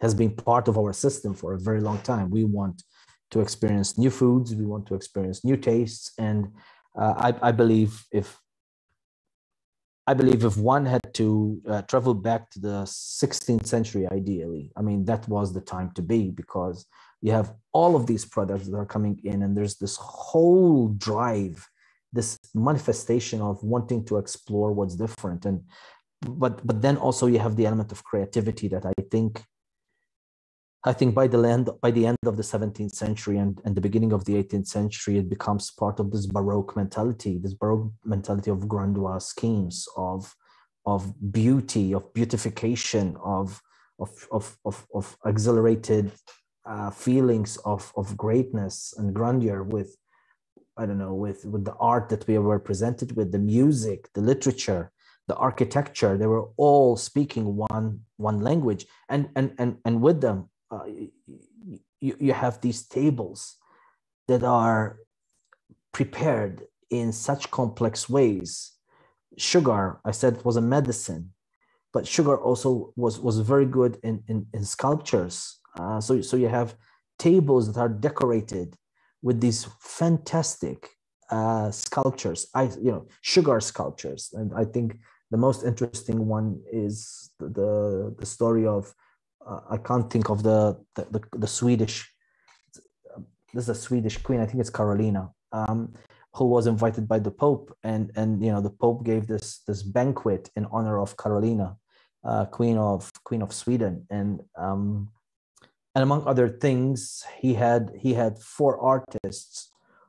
has been part of our system for a very long time. We want to experience new foods, we want to experience new tastes, and I believe if one had to travel back to the 16th century, ideally, I mean, that was the time to be, because you have all of these products that are coming in, and there's this whole drive, this manifestation of wanting to explore what's different, and but then also you have the element of creativity that I think by the end of the 17th century and the beginning of the 18th century, it becomes part of this Baroque mentality of grandiose schemes, of beauty, of beautification, of exhilarated feelings of greatness and grandeur with, I don't know, with the art that we were presented with, the music, the literature, the architecture. They were all speaking one language, and with them, you have these tables that are prepared in such complex ways. Sugar, I said, it was a medicine, but sugar also was very good in sculptures. So you have tables that are decorated with these fantastic sculptures. Sugar sculptures, and I think the most interesting one is the story of. I can't think of the Swedish. This is a Swedish queen. I think it's Carolina, who was invited by the Pope, and you know, the Pope gave this banquet in honor of Carolina, Queen of Sweden, and among other things, he had four artists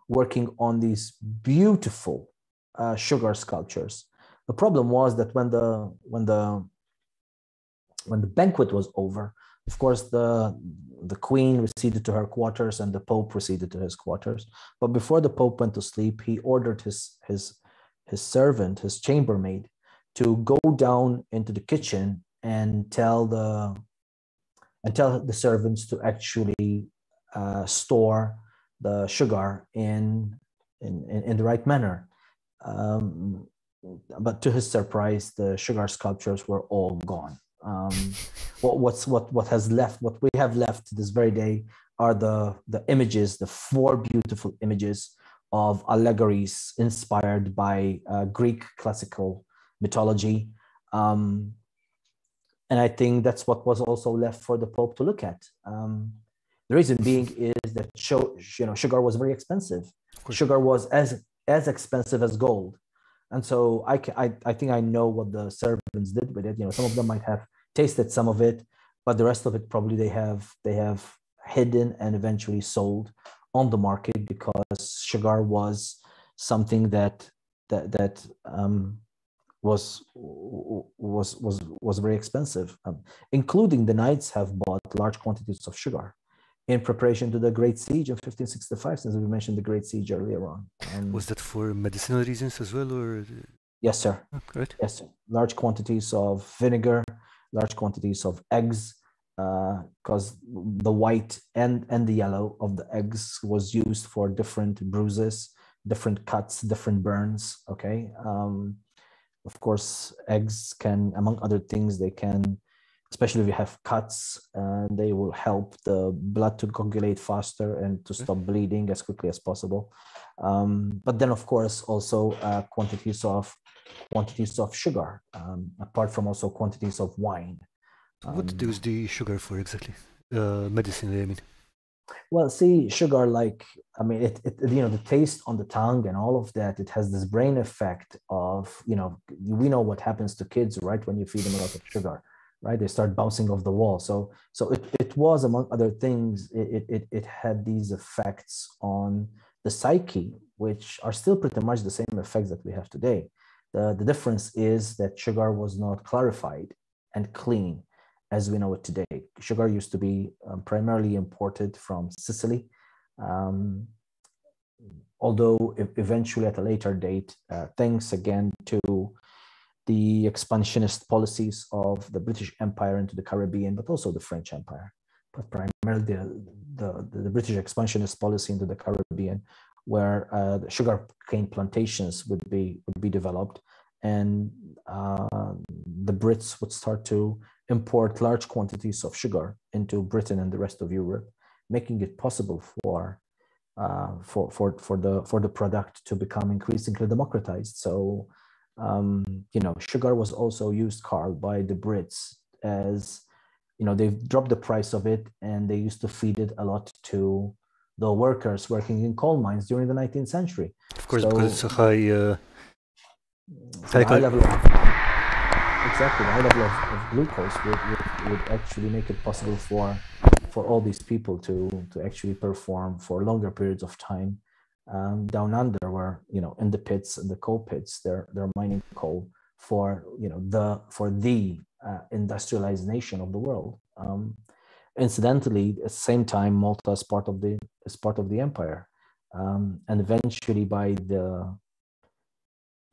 working on these beautiful sugar sculptures. The problem was that when the banquet was over, of course, the queen receded to her quarters and the Pope receded to his quarters. But before the Pope went to sleep, he ordered his servant, his chambermaid, to go down into the kitchen and tell the servants to actually store the sugar in the right manner. But to his surprise, the sugar sculptures were all gone. What we have left to this very day are the images, the four beautiful images of allegories inspired by Greek classical mythology, and I think that's what was also left for the Pope to look at. The reason being is that sugar was very expensive. Sugar was as expensive as gold. And so I think I know what the servants did with it. You know, some of them might have tasted some of it, but the rest of it probably they have hidden and eventually sold on the market, because sugar was something that was very expensive. Including the knights have bought large quantities of sugar in preparation to the Great Siege of 1565, since we mentioned the Great Siege earlier on. And was that for medicinal reasons as well, or? Yes, sir. Oh, great. Yes, sir. Large quantities of vinegar, large quantities of eggs, because the white and the yellow of the eggs was used for different bruises, different cuts, different burns. Okay. Of course, eggs can, among other things, they can, especially if you have cuts, and they will help the blood to coagulate faster and to stop bleeding as quickly as possible. But then, of course, also quantities of quantities of sugar, apart from also quantities of wine. What do you use the sugar for exactly? Medicine, I mean. Well, see, sugar, like, I mean, you know, the taste on the tongue and all of that, it has this brain effect of, you know, we know what happens to kids, right? When you feed them a lot of sugar, right? They start bouncing off the wall. So it was, among other things, it had these effects on the psyche, which are still pretty much the same effects that we have today. The difference is that sugar was not clarified and clean as we know it today. Sugar used to be primarily imported from Sicily, although eventually at a later date, thanks again to the expansionist policies of the British Empire into the Caribbean, but also the French Empire, but primarily the British expansionist policy into the Caribbean, where the sugar cane plantations would be developed, and the Brits would start to import large quantities of sugar into Britain and the rest of Europe, making it possible for the product to become increasingly democratized. So, you know, sugar was also used, Carl, by the Brits as, you know, they've dropped the price of it, and they used to feed it a lot to the workers working in coal mines during the 19th century. Of course, so, because it's a high, high level of... Exactly, the high level of glucose would actually make it possible for all these people to actually perform for longer periods of time down under, where, you know, in the pits, in the coal pits, they're mining coal for, you know, the industrialized nation of the world. Incidentally, at the same time, Malta is part of the empire, and eventually by the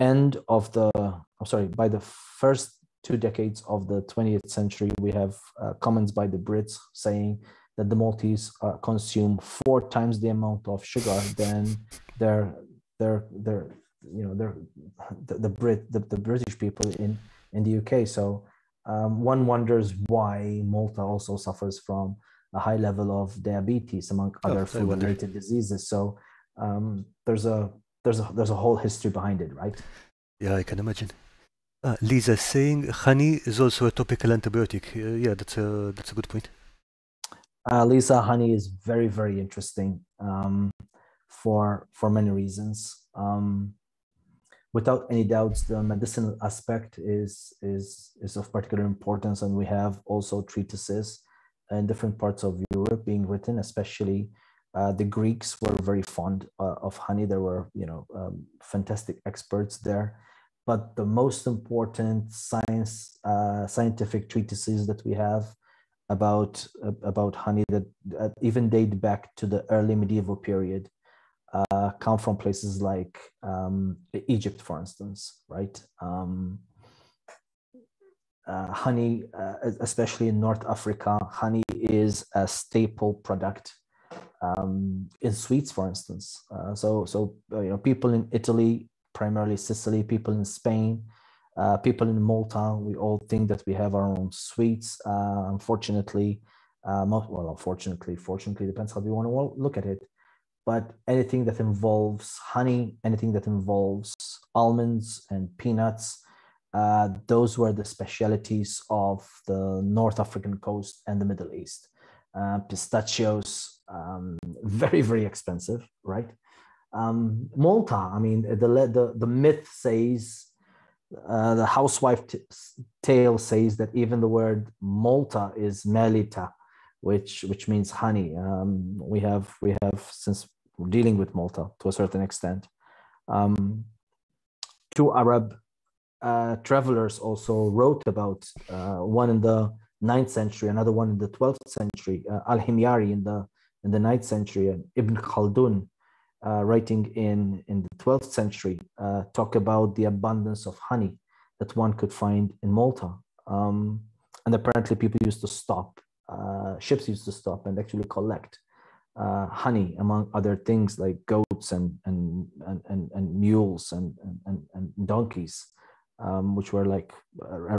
end of the, I'm sorry, by the first 2 decades of the 20th century, we have comments by the Brits saying that the Maltese consume 4 times the amount of sugar than the British people in the UK. So one wonders why Malta also suffers from a high level of diabetes, among other food-related diseases. So there's a whole history behind it, right? Yeah, I can imagine. Lisa saying honey is also a topical antibiotic. Yeah, that's a good point. Lisa, honey is very, very interesting for many reasons. Without any doubts, the medicinal aspect is of particular importance, and we have also treatises in different parts of Europe being written, especially. The Greeks were very fond of honey. There were, you know, fantastic experts there. But the most important scientific treatises that we have about honey that even date back to the early medieval period come from places like Egypt, for instance, right? Honey, especially in North Africa, honey is a staple product. In sweets, for instance, so you know, people in Italy, primarily Sicily, people in Spain, people in Malta, we all think that we have our own sweets. Fortunately, depends how you want to look at it. But anything that involves honey, anything that involves almonds and peanuts, those were the specialities of the North African coast and the Middle East. Pistachios. Very, very expensive, right? Malta, I mean, the myth says, the housewife tale says that even the word Malta is melita, which means honey. We have since we're dealing with Malta to a certain extent. 2 Arab travelers also wrote about one in the 9th century, another one in the 12th century, Al-Himyari in the 9th century, and Ibn Khaldun, writing in the 12th century, talk about the abundance of honey that one could find in Malta. And apparently people used to stop, ships used to stop and actually collect honey, among other things like goats and mules and donkeys, which were like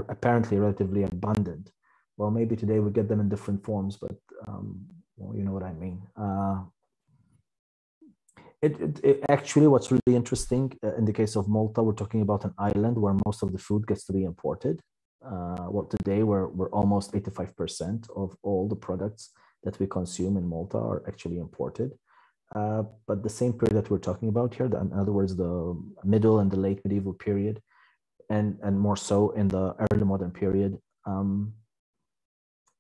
apparently relatively abundant. Well, maybe today we get them in different forms, but well, you know what I mean. Actually, what's really interesting in the case of Malta, we're talking about an island where most of the food gets to be imported. Well, today we're almost 85% of all the products that we consume in Malta are actually imported. But the same period that we're talking about here, in other words, the middle and the late medieval period, and more so in the early modern period,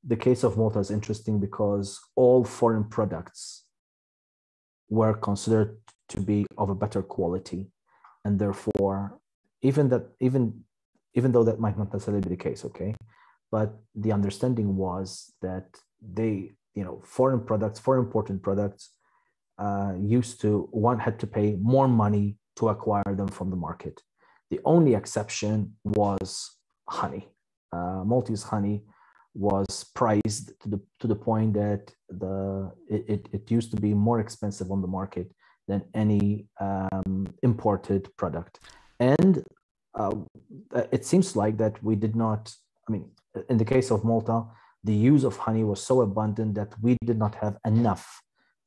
the case of Malta is interesting because all foreign products were considered to be of a better quality, and therefore, even though that might not necessarily be the case, okay, but the understanding was that they, foreign products, foreign imported products, one had to pay more money to acquire them from the market. The only exception was honey. Maltese honey was priced to the point that it used to be more expensive on the market than any imported product. And it seems like that we did not, in the case of Malta, the use of honey was so abundant that we did not have enough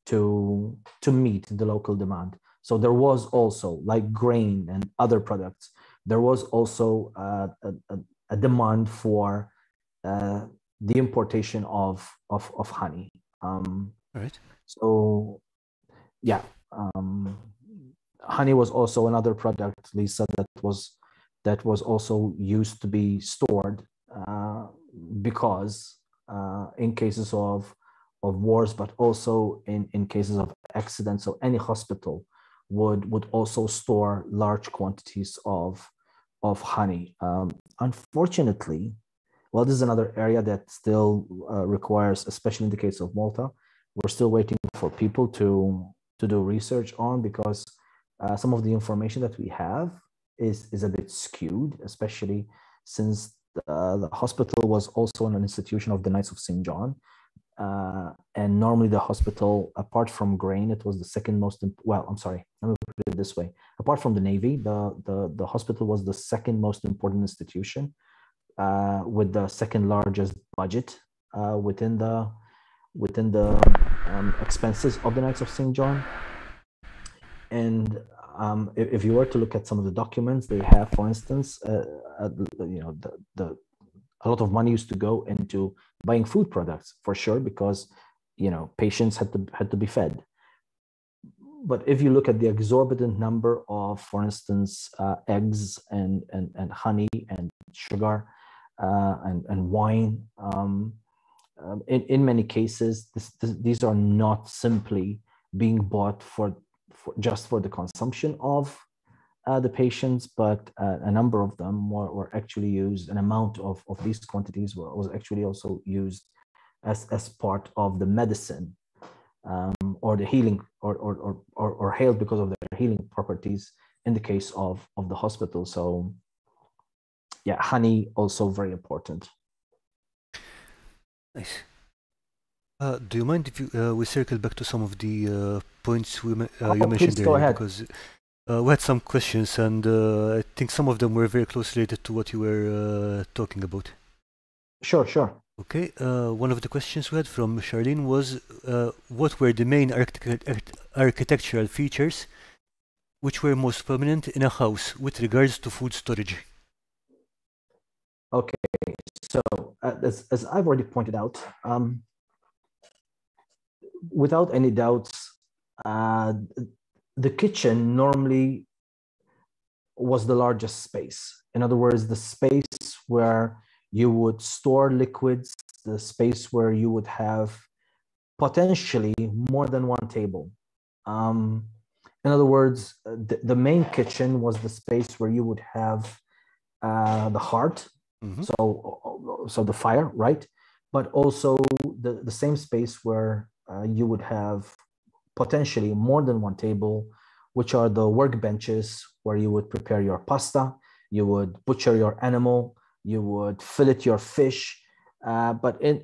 to meet the local demand. So there was also, like grain and other products, there was also a demand for the importation of honey. Right. So, yeah, honey was also another product, Lisa, that was also used to be stored because in cases of wars, but also in cases of accidents. So any hospital would also store large quantities of honey. Unfortunately, well, this is another area that still requires, especially in the case of Malta, we're still waiting for people to do research on, because some of the information that we have is a bit skewed, especially since the hospital was also an institution of the Knights of St. John. And normally the hospital, apart from grain, it was the second most, well, I'm sorry, let me put it this way. Apart from the Navy, the hospital was the second most important institution with the second largest budget within the expenses of the Knights of St. John. And if you were to look at some of the documents they have, for instance, a lot of money used to go into buying food products, for sure, because patients had to be fed. But if you look at the exorbitant number of, for instance, eggs and honey and sugar and wine, in many cases, these are not simply being bought for the consumption of the patients, but a number of them were actually used. An amount of these quantities was actually also used as part of the medicine or the healing or hailed because of their healing properties in the case of the hospital. So yeah, honey also very important. Nice. Do you mind if you, we circle back to some of the points you mentioned there? Go ahead. Because we had some questions, and I think some of them were very closely related to what you were talking about. Sure, sure. Okay, one of the questions we had from Charlene was, what were the main architectural features which were most prominent in a house with regards to food storage? Okay, so as I've already pointed out, without any doubts, the kitchen normally was the largest space. In other words, the space where you would store liquids, the space where you would have potentially more than one table. In other words, the main kitchen was the space where you would have the heart, mm-hmm. so the fire, right? But also the same space where you would have potentially more than one table, which are the workbenches where you would prepare your pasta, you would butcher your animal, you would fillet your fish. But in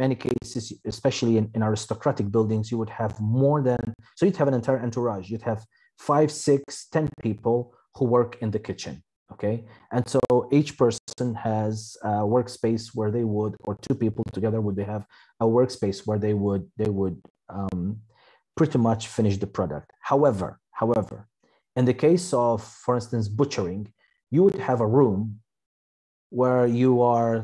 many cases, especially in aristocratic buildings, you would have more than, so you'd have an entire entourage. You'd have 5, 6, 10 people who work in the kitchen, okay? And so each person has a workspace where they would, or two people together would they have a workspace where they would pretty much finish the product. However, in the case of, for instance, butchering, you would have a room where you are,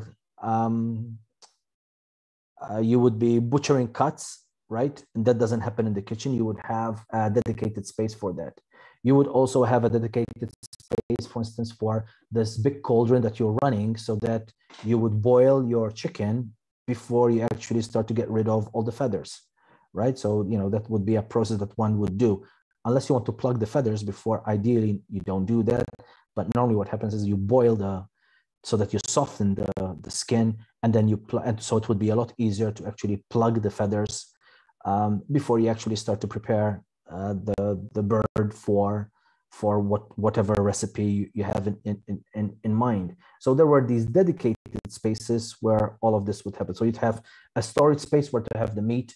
you would be butchering cuts, right? And that doesn't happen in the kitchen. You would have a dedicated space for that. You would also have a dedicated space, for instance, for this big cauldron that you're running, so that you would boil your chicken before you actually start to get rid of all the feathers, right? So, you know, that would be a process that one would do, unless you want to pluck the feathers before. Ideally, you don't do that. But normally what happens is you boil so that you soften the skin, and then you and so it would be a lot easier to actually plug the feathers before you actually start to prepare the bird for whatever recipe you have in mind. So there were these dedicated spaces where all of this would happen. So you'd have a storage space where to have the meat,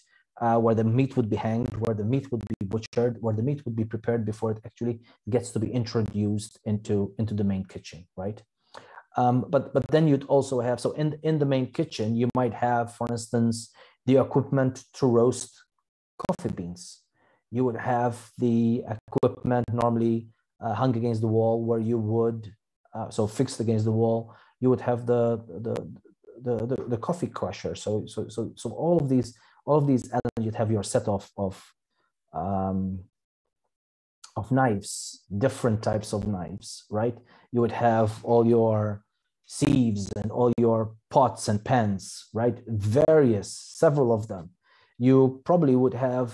where the meat would be hanged, where the meat would be butchered, where the meat would be prepared before it actually gets to be introduced into the main kitchen, right? But then you'd also have, so in the main kitchen, you might have, for instance, the equipment to roast coffee beans. You would have the equipment normally hung against the wall, where you would, so fixed against the wall, you would have the coffee crusher. So all of these elements. You'd have your set of knives, different types of knives, right? You would have all your sieves and all your pots and pans, right? Several of them. You probably would have.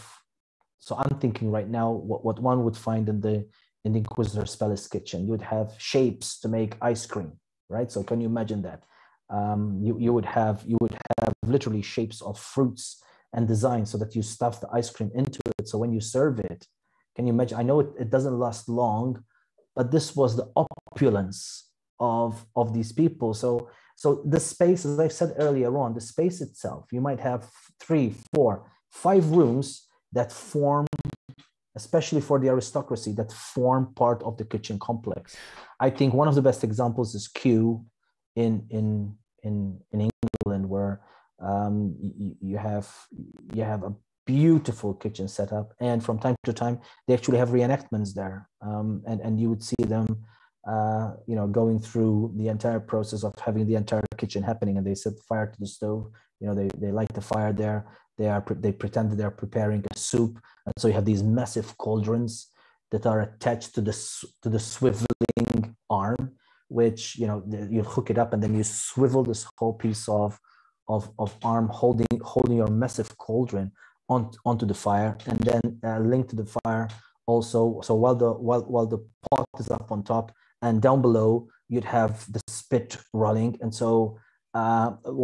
So I'm thinking right now what one would find in the Inquisitor's Palace kitchen. You would have shapes to make ice cream, right? So can you imagine that? You would have literally shapes of fruits and designs so that you stuff the ice cream into it. So when you serve it, can you imagine? I know it doesn't last long, but this was the opulence of these people. So the space, as I said earlier on, the space itself, you might have 3, 4, 5 rooms that form, especially for the aristocracy, that form part of the kitchen complex. I think one of the best examples is Kew in England, where you have a beautiful kitchen setup, and from time to time they actually have reenactments there, and you would see them, going through the entire process of having the entire kitchen happening, and they set fire to the stove. They light the fire there. They pretend that they're preparing a soup, and so you have these massive cauldrons that are attached to the swiveling arm, which you hook it up, and then you swivel this whole piece of arm holding your massive cauldron onto the fire, and then linked to the fire also. So while the pot is up on top, and down below you'd have the spit rolling, and so.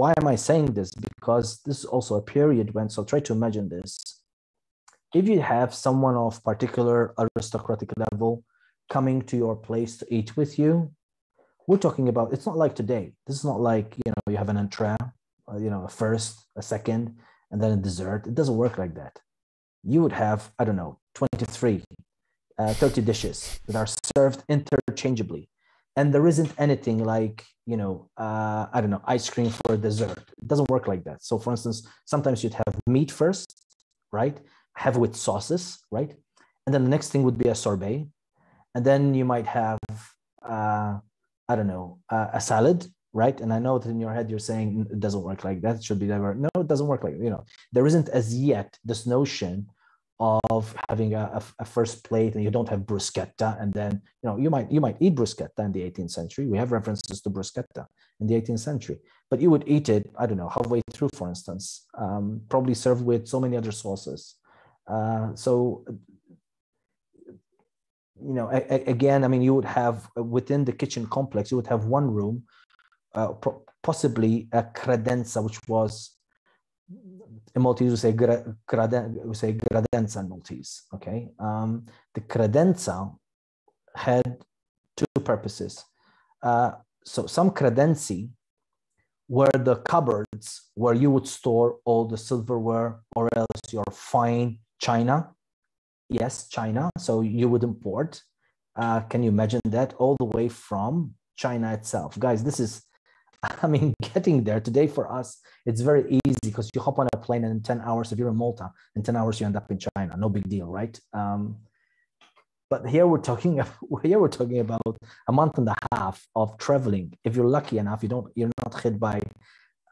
Why am I saying this? Because this is also a period when, so try to imagine this. If you have someone of particular aristocratic level coming to your place to eat with you, we're talking about, it's not like today. This is not like, you have an entree, a first, a second, and then a dessert. It doesn't work like that. You would have, I don't know, 30 dishes that are served interchangeably. And there isn't anything like, I don't know, ice cream for dessert. It doesn't work like that. So for instance, sometimes you'd have meat first, right? Have with sauces, right? And then the next thing would be a sorbet. And then you might have, a salad, right? And I know that in your head, you're saying it doesn't work like that. It should be never. No, it doesn't work like that. There isn't as yet this notion of having a first plate, and you don't have bruschetta, and then you might eat bruschetta in the 18th century. We have references to bruschetta in the 18th century, but you would eat it, I don't know, halfway through, for instance, probably served with so many other sauces. Again, I mean, you would have within the kitchen complex, you would have one room, possibly a credenza, which was. In Maltese, we say credenza in Maltese, okay? The credenza had two purposes. So some credenzi were the cupboards where you would store all the silverware or else your fine china. Yes, china. So you would import. Can you imagine that? All the way from China itself. Guys, this is I mean, getting there today for us, it's very easy because you hop on a plane and in 10 hours, if you're in Malta, in 10 hours, you end up in China. No big deal, right? But here we're talking about a month and a half of traveling. If you're lucky enough, you're not hit by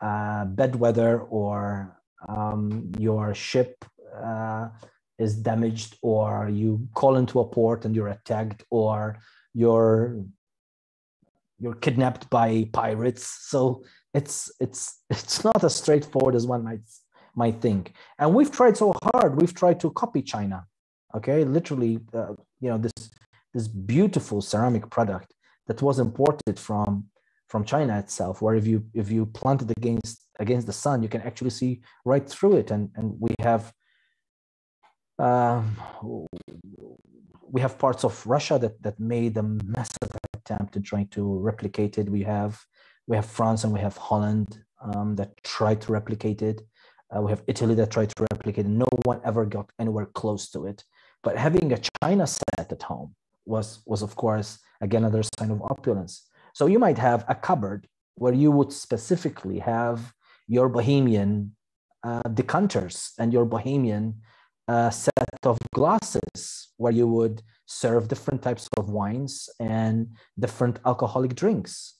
bad weather or your ship is damaged, or you call into a port and you're attacked, or you're kidnapped by pirates. So it's not as straightforward as one might think. And we've tried so hard. We've tried to copy China. Okay, literally, this beautiful ceramic product that was imported from China itself, where if you plant it against the sun, you can actually see right through it. And we have parts of Russia that made a massive attempt at trying to replicate it. We have France and we have Holland that tried to replicate it. We have Italy that tried to replicate it. No one ever got anywhere close to it. But having a China set at home was of course, again, another sign of opulence. So you might have a cupboard where you would specifically have your Bohemian decanters and your Bohemian set of glasses where you would serve different types of wines and different alcoholic drinks.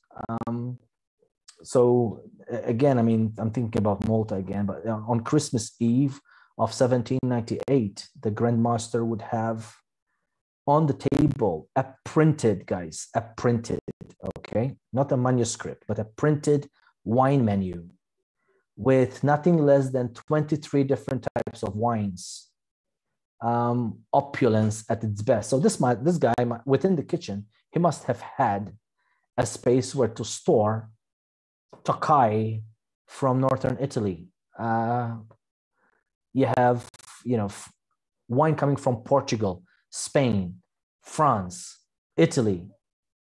So again, I mean, I'm thinking about Malta again, but on Christmas Eve of 1798, the Grand Master would have on the table a printed, okay, not a manuscript, but a printed wine menu with nothing less than 23 different types of wines. Opulence at its best. So this guy within the kitchen, he must have had a space where to store Tokai from northern Italy. You have, wine coming from Portugal, Spain, France, Italy,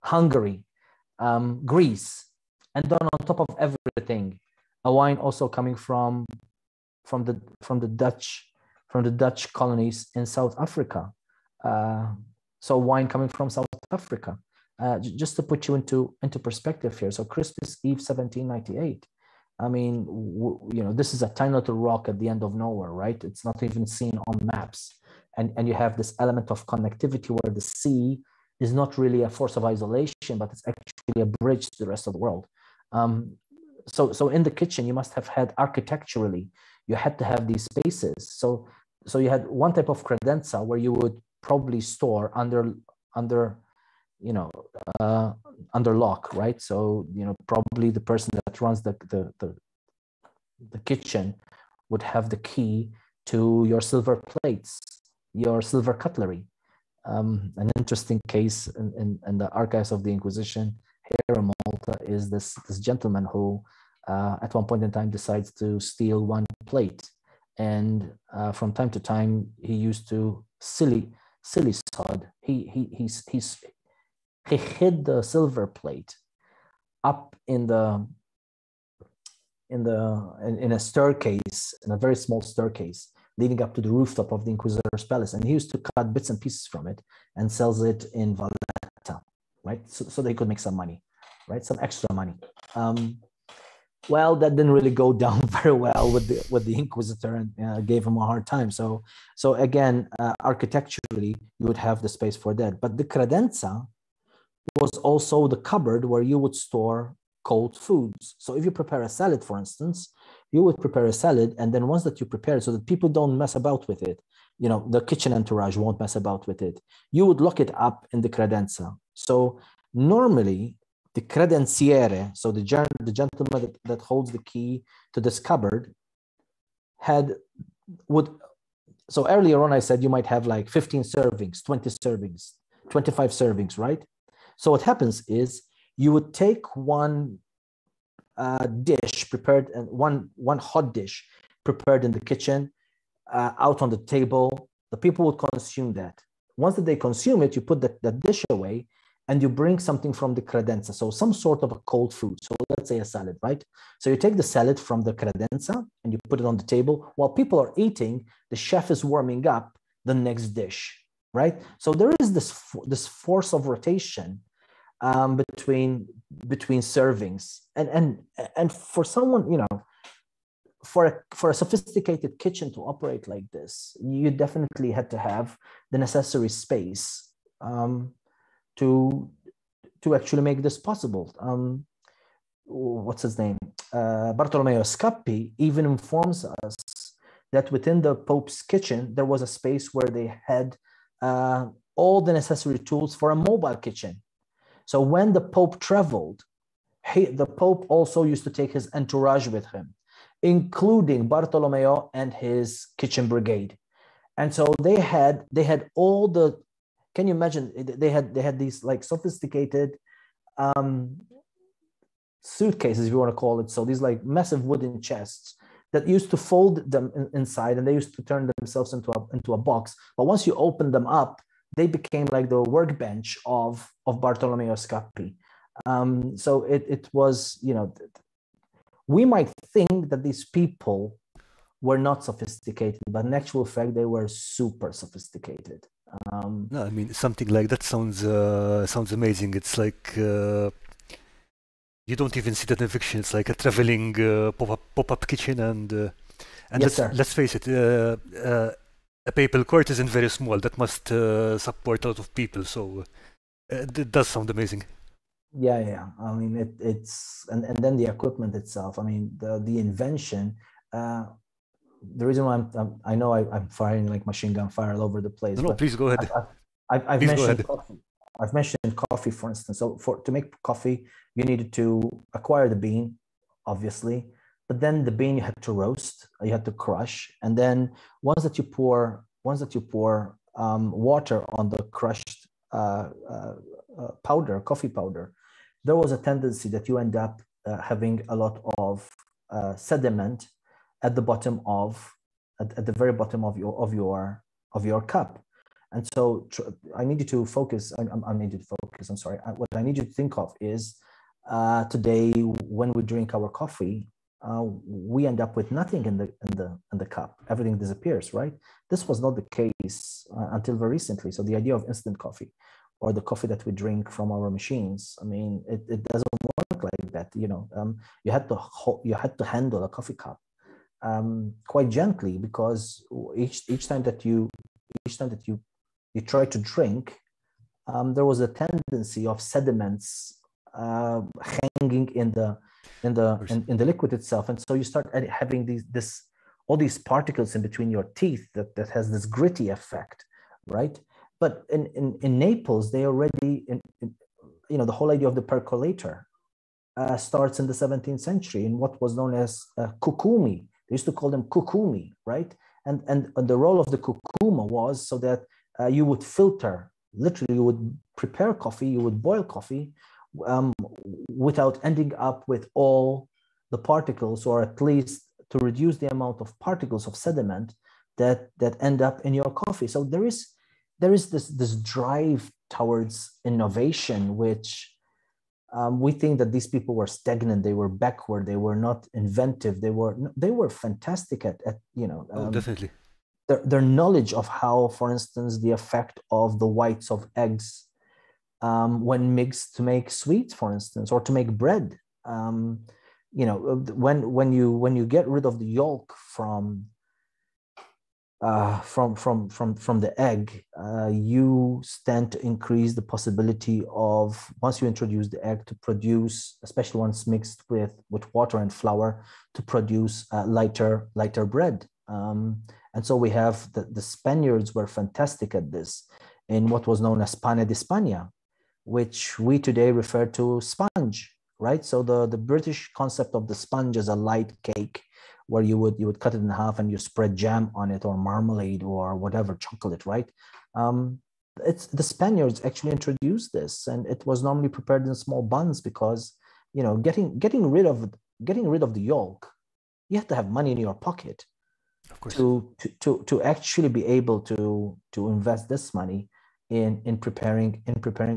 Hungary, Greece, and then on top of everything, a wine also coming from the Dutch colonies in South Africa. So wine coming from South Africa. Just to put you into perspective here. So Christmas Eve, 1798. I mean, this is a tiny little rock at the end of nowhere, right? It's not even seen on maps. And you have this element of connectivity where the sea is not really a force of isolation, but it's actually a bridge to the rest of the world. So in the kitchen, you must have had architecturally, you had to have these spaces. So you had one type of credenza where you would probably store under lock, right? So, probably the person that runs the kitchen would have the key to your silver plates, your silver cutlery. An interesting case in the archives of the Inquisition here in Malta is this gentleman who, at one point in time, decides to steal one plate. And from time to time, he used to silly sod. He hid the silver plate up in a staircase, in a very small staircase leading up to the rooftop of the Inquisitor's Palace, and he used to cut bits and pieces from it and sells it in Valletta, right? So they could make some money, right? Some extra money. Well, that didn't really go down very well with the Inquisitor, and gave him a hard time. So again, architecturally, you would have the space for that, but the credenza was also the cupboard where you would store cold foods. So if you prepare a salad, for instance, you would prepare a salad, and then once that you prepare it so that people don't mess about with it, the kitchen entourage won't mess about with it, you would lock it up in the credenza. So normally the credenziere, so the gentleman that holds the key to this cupboard, so earlier on I said you might have like 15 servings, 20 servings, 25 servings, right? So what happens is you would take one dish prepared, and one hot dish prepared in the kitchen, out on the table. The people would consume that. Once that they consume it, you put that dish away, and you bring something from the credenza. So some sort of a cold food. So let's say a salad, right? So you take the salad from the credenza and you put it on the table. While people are eating, the chef is warming up the next dish, right? So there is this force of rotation between servings. And for someone, for a sophisticated kitchen to operate like this, you definitely had to have the necessary space to actually make this possible. What's his name? Bartolomeo Scappi even informs us that within the Pope's kitchen, there was a space where they had all the necessary tools for a mobile kitchen. So when the Pope traveled, the Pope also used to take his entourage with him, including Bartolomeo and his kitchen brigade. And so they had all the, can you imagine, they had these like sophisticated suitcases, if you want to call it so, these like massive wooden chests that used to fold them inside, and they used to turn themselves into a box. But once you open them up, they became like the workbench of Bartolomeo Scappi. So it was, we might think that these people were not sophisticated, but in actual fact, they were super sophisticated. No, I mean, something like that sounds amazing. It's like... you don't even see that in fiction. It's like a traveling pop-up kitchen, and yes, let's face it, a papal court isn't very small. That must support a lot of people. So it does sound amazing. Yeah, yeah. I mean, it's and then the equipment itself. I mean, the invention. The reason why I'm firing like machine gun fire all over the place. No, please go ahead. I've mentioned coffee. I've mentioned coffee, for instance. So to make coffee, you needed to acquire the bean, obviously, but then the bean you had to roast, you had to crush, and then once that you pour water on the crushed coffee powder, there was a tendency that you end up having a lot of sediment at the bottom at the very bottom of your cup. And so I need you to focus. I need you to focus. I'm sorry. What I need you to think of is today when we drink our coffee, we end up with nothing in the cup. Everything disappears, right? This was not the case until very recently. So the idea of instant coffee, or the coffee that we drink from our machines, I mean, it doesn't work like that. You had to handle a coffee cup quite gently, because each time that you try to drink, there was a tendency of sediments hanging in the liquid itself, and so you start having all these particles in between your teeth that has this gritty effect, right? But in Naples, they already the whole idea of the percolator starts in the 17th century in what was known as kukumi. They used to call them kukumi, right? And the role of the kukuma was so that you would filter, literally you would prepare coffee, you would boil coffee without ending up with all the particles, or at least to reduce the amount of particles of sediment that end up in your coffee. So there is this drive towards innovation, which we think that these people were stagnant, they were backward, they were not inventive, they were fantastic at definitely. Their knowledge of how, for instance, the effect of the whites of eggs when mixed to make sweets, for instance, or to make bread. When you get rid of the yolk from the egg, you stand to increase the possibility of, once you introduce the egg, to produce, especially once mixed with water and flour, to produce lighter bread. And so we have the Spaniards were fantastic at this in what was known as pane de España, which we today refer to sponge, right? So the British concept of the sponge is a light cake where you would cut it in half and you spread jam on it, or marmalade, or whatever, chocolate, right? It's the Spaniards actually introduced this, and it was normally prepared in small buns because, getting rid of the yolk, you have to have money in your pocket. Of course. To actually be able to invest this money in preparing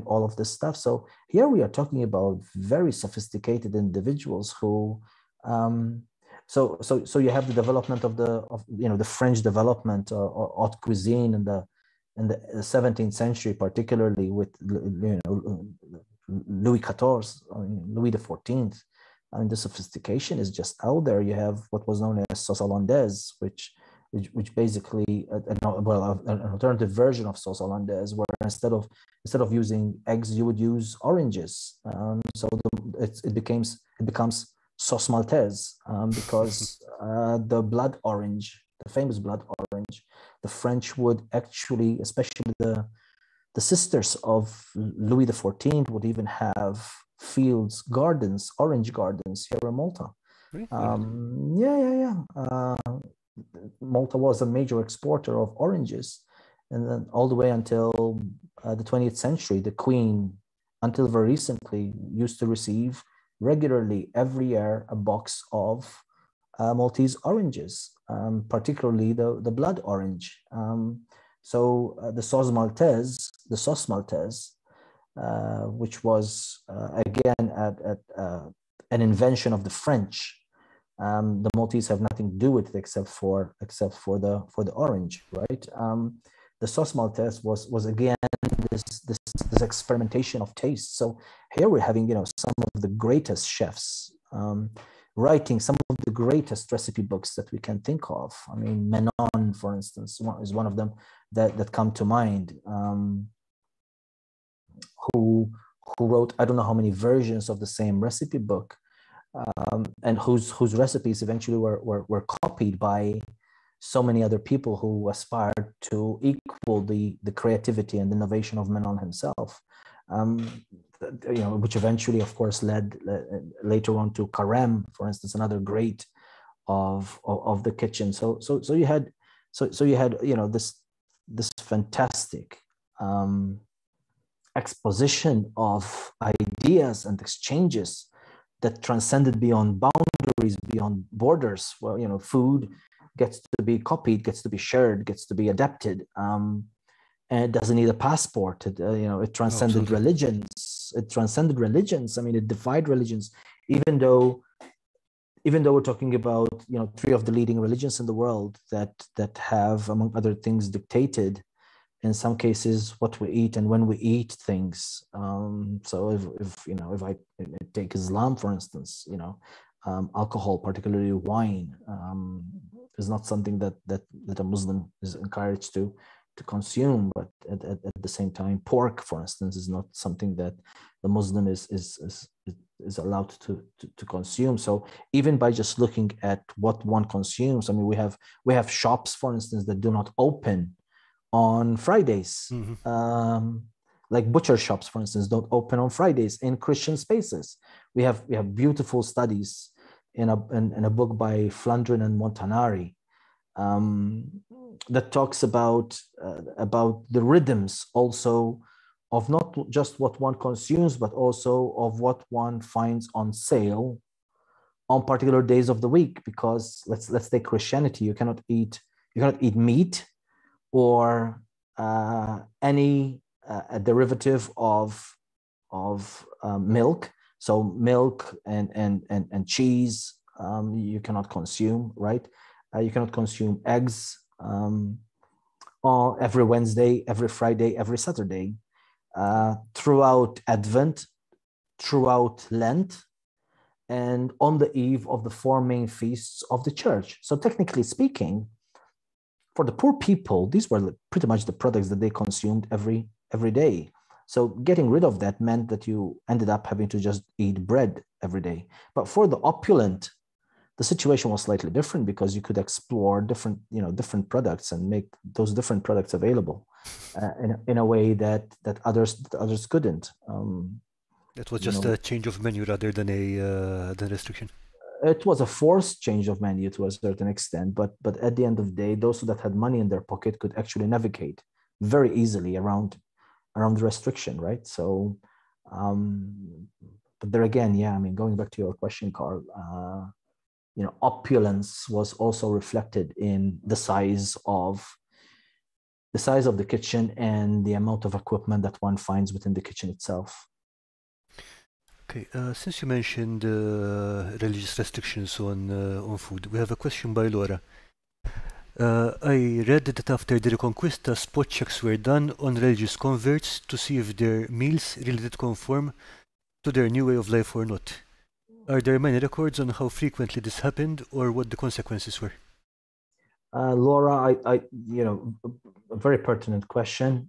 all of this stuff. So here we are talking about very sophisticated individuals who so you have the development of the French development or haute cuisine in the 17th century, particularly with Louis XIV, I mean, Louis XIV. I mean, the sophistication is just out there. You have what was known as sauce hollandaise, which basically, an alternative version of sauce hollandaise, where instead of using eggs, you would use oranges. So it becomes sauce maltaise because the blood orange, the famous blood orange, the French would actually, especially the sisters of Louis XIV, would even have fields, gardens, orange gardens here in Malta. Really? Malta was a major exporter of oranges, and then all the way until the 20th century, the Queen, until very recently, used to receive regularly every year a box of Maltese oranges, particularly the blood orange. So the sauce maltaise, which was again an invention of the French. The Maltese have nothing to do with it except for the orange, right? The sauce maltaise was again this experimentation of taste. So here we're having some of the greatest chefs writing some of the greatest recipe books that we can think of. I mean, Menon, for instance, is one of them that come to mind. Who wrote I don't know how many versions of the same recipe book, and whose recipes eventually were copied by so many other people who aspired to equal the creativity and innovation of Menon himself, which eventually, of course, led later on to Carême, for instance, another great of the kitchen. So you had this fantastic exposition of ideas and exchanges that transcended beyond boundaries, beyond borders. Well, food gets to be copied, gets to be shared, gets to be adapted, and it doesn't need a passport. It transcended religions. I mean, it defied religions. Even though we're talking about three of the leading religions in the world that have, among other things, dictated, in some cases, what we eat and when we eat things. So if I take Islam, for instance, alcohol, particularly wine, is not something that a Muslim is encouraged to consume. But at the same time, pork, for instance, is not something that the Muslim is allowed to consume. So even by just looking at what one consumes, I mean, we have shops, for instance, that do not open on Fridays, mm-hmm. Like butcher shops, for instance, don't open on Fridays in Christian spaces. We have beautiful studies in a book by Flandrin and Montanari that talks about the rhythms also of not just what one consumes, but also of what one finds on sale on particular days of the week. Because let's take Christianity, you cannot eat meat or any derivative of milk. So milk and cheese you cannot consume, right? You cannot consume eggs every Wednesday, every Friday, every Saturday. Throughout Advent, throughout Lent, and on the eve of the four main feasts of the church. So technically speaking, for the poor people, these were pretty much the products that they consumed every day. So getting rid of that meant that you ended up having to just eat bread every day. But for the opulent, the situation was slightly different because you could explore different products and make those different products available in a way that others couldn't. It was just a change of menu rather than a restriction. It was a forced change of menu to a certain extent, but at the end of the day, those that had money in their pocket could actually navigate very easily around the restriction, right? So, but there again, yeah, I mean, going back to your question, Carl, opulence was also reflected in the size of the kitchen and the amount of equipment that one finds within the kitchen itself. Okay, since you mentioned religious restrictions on food, we have a question by Laura. I read that after the Reconquista, spot checks were done on religious converts to see if their meals really did conform to their new way of life or not. Are there many records on how frequently this happened or what the consequences were? Laura, I you know, a very pertinent question.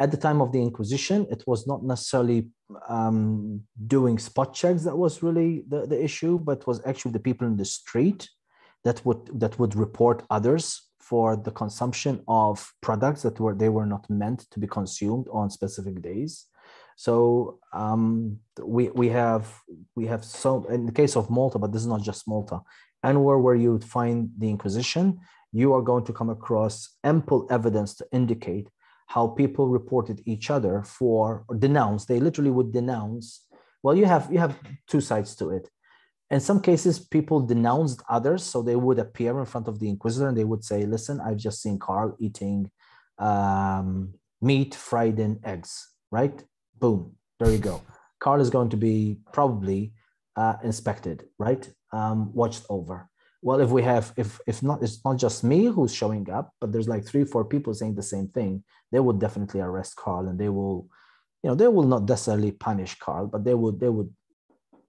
At the time of the Inquisition, it was not necessarily doing spot checks that was really the issue, but was actually the people in the street that would report others for the consumption of products that they were not meant to be consumed on specific days. So we have so in the case of Malta, but this is not just Malta, anywhere where you would find the Inquisition, you are going to come across ample evidence to indicate how people reported each other for, or denounce. They literally would denounce. Well, you have two sides to it. In some cases, people denounced others. So they would appear in front of the Inquisitor and they would say, listen, I've just seen Carl eating meat fried in eggs, right? Boom, there you go. Carl is going to be probably inspected, right? Watched over. Well, if we have, if not, it's not just me who's showing up, but there's like 3 or 4 people saying the same thing, they would definitely arrest Carl, and they will, you know, they will not necessarily punish Carl, but they would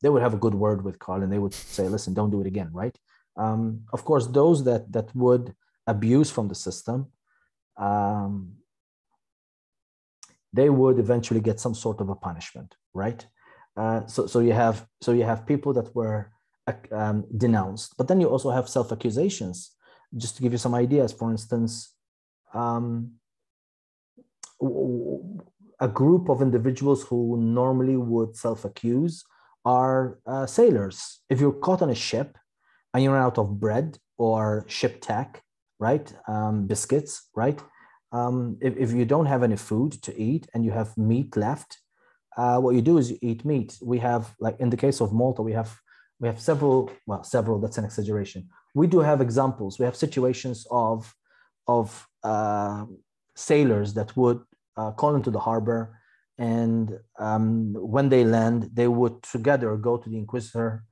have a good word with Carl, and they would say, listen, don't do it again, right? Of course, those that would abuse from the system, they would eventually get some sort of a punishment, right? So you have people that were denounced, but then you also have self-accusations. Just to give you some ideas, for instance, a group of individuals who normally would self-accuse are sailors. If you're caught on a ship and you run out of bread or ship tack, right, biscuits, right? If you don't have any food to eat and you have meat left, what you do is you eat meat. We have, like in the case of Malta, we have several, well, several, that's an exaggeration. We do have examples. We have situations of sailors that would call into the harbor, and when they land, they would together go to the Inquisitor,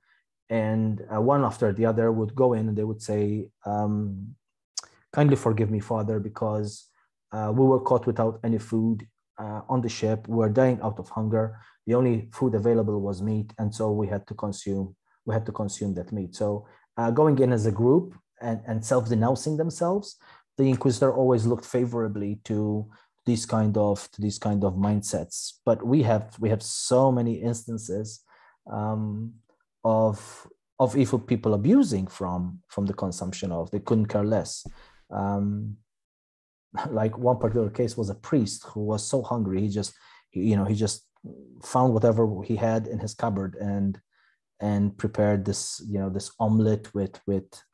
and one after the other would go in and they would say, kindly forgive me, Father, because we were caught without any food on the ship. We were dying out of hunger. The only food available was meat, and so we had to consume that meat. So going in as a group and self-denouncing themselves, the Inquisitor always looked favorably to these kind of mindsets. But we have so many instances of evil people abusing from the consumption of. They couldn't care less. Like one particular case was a priest who was so hungry, he just found whatever he had in his cupboard and prepared this, you know, this omelet with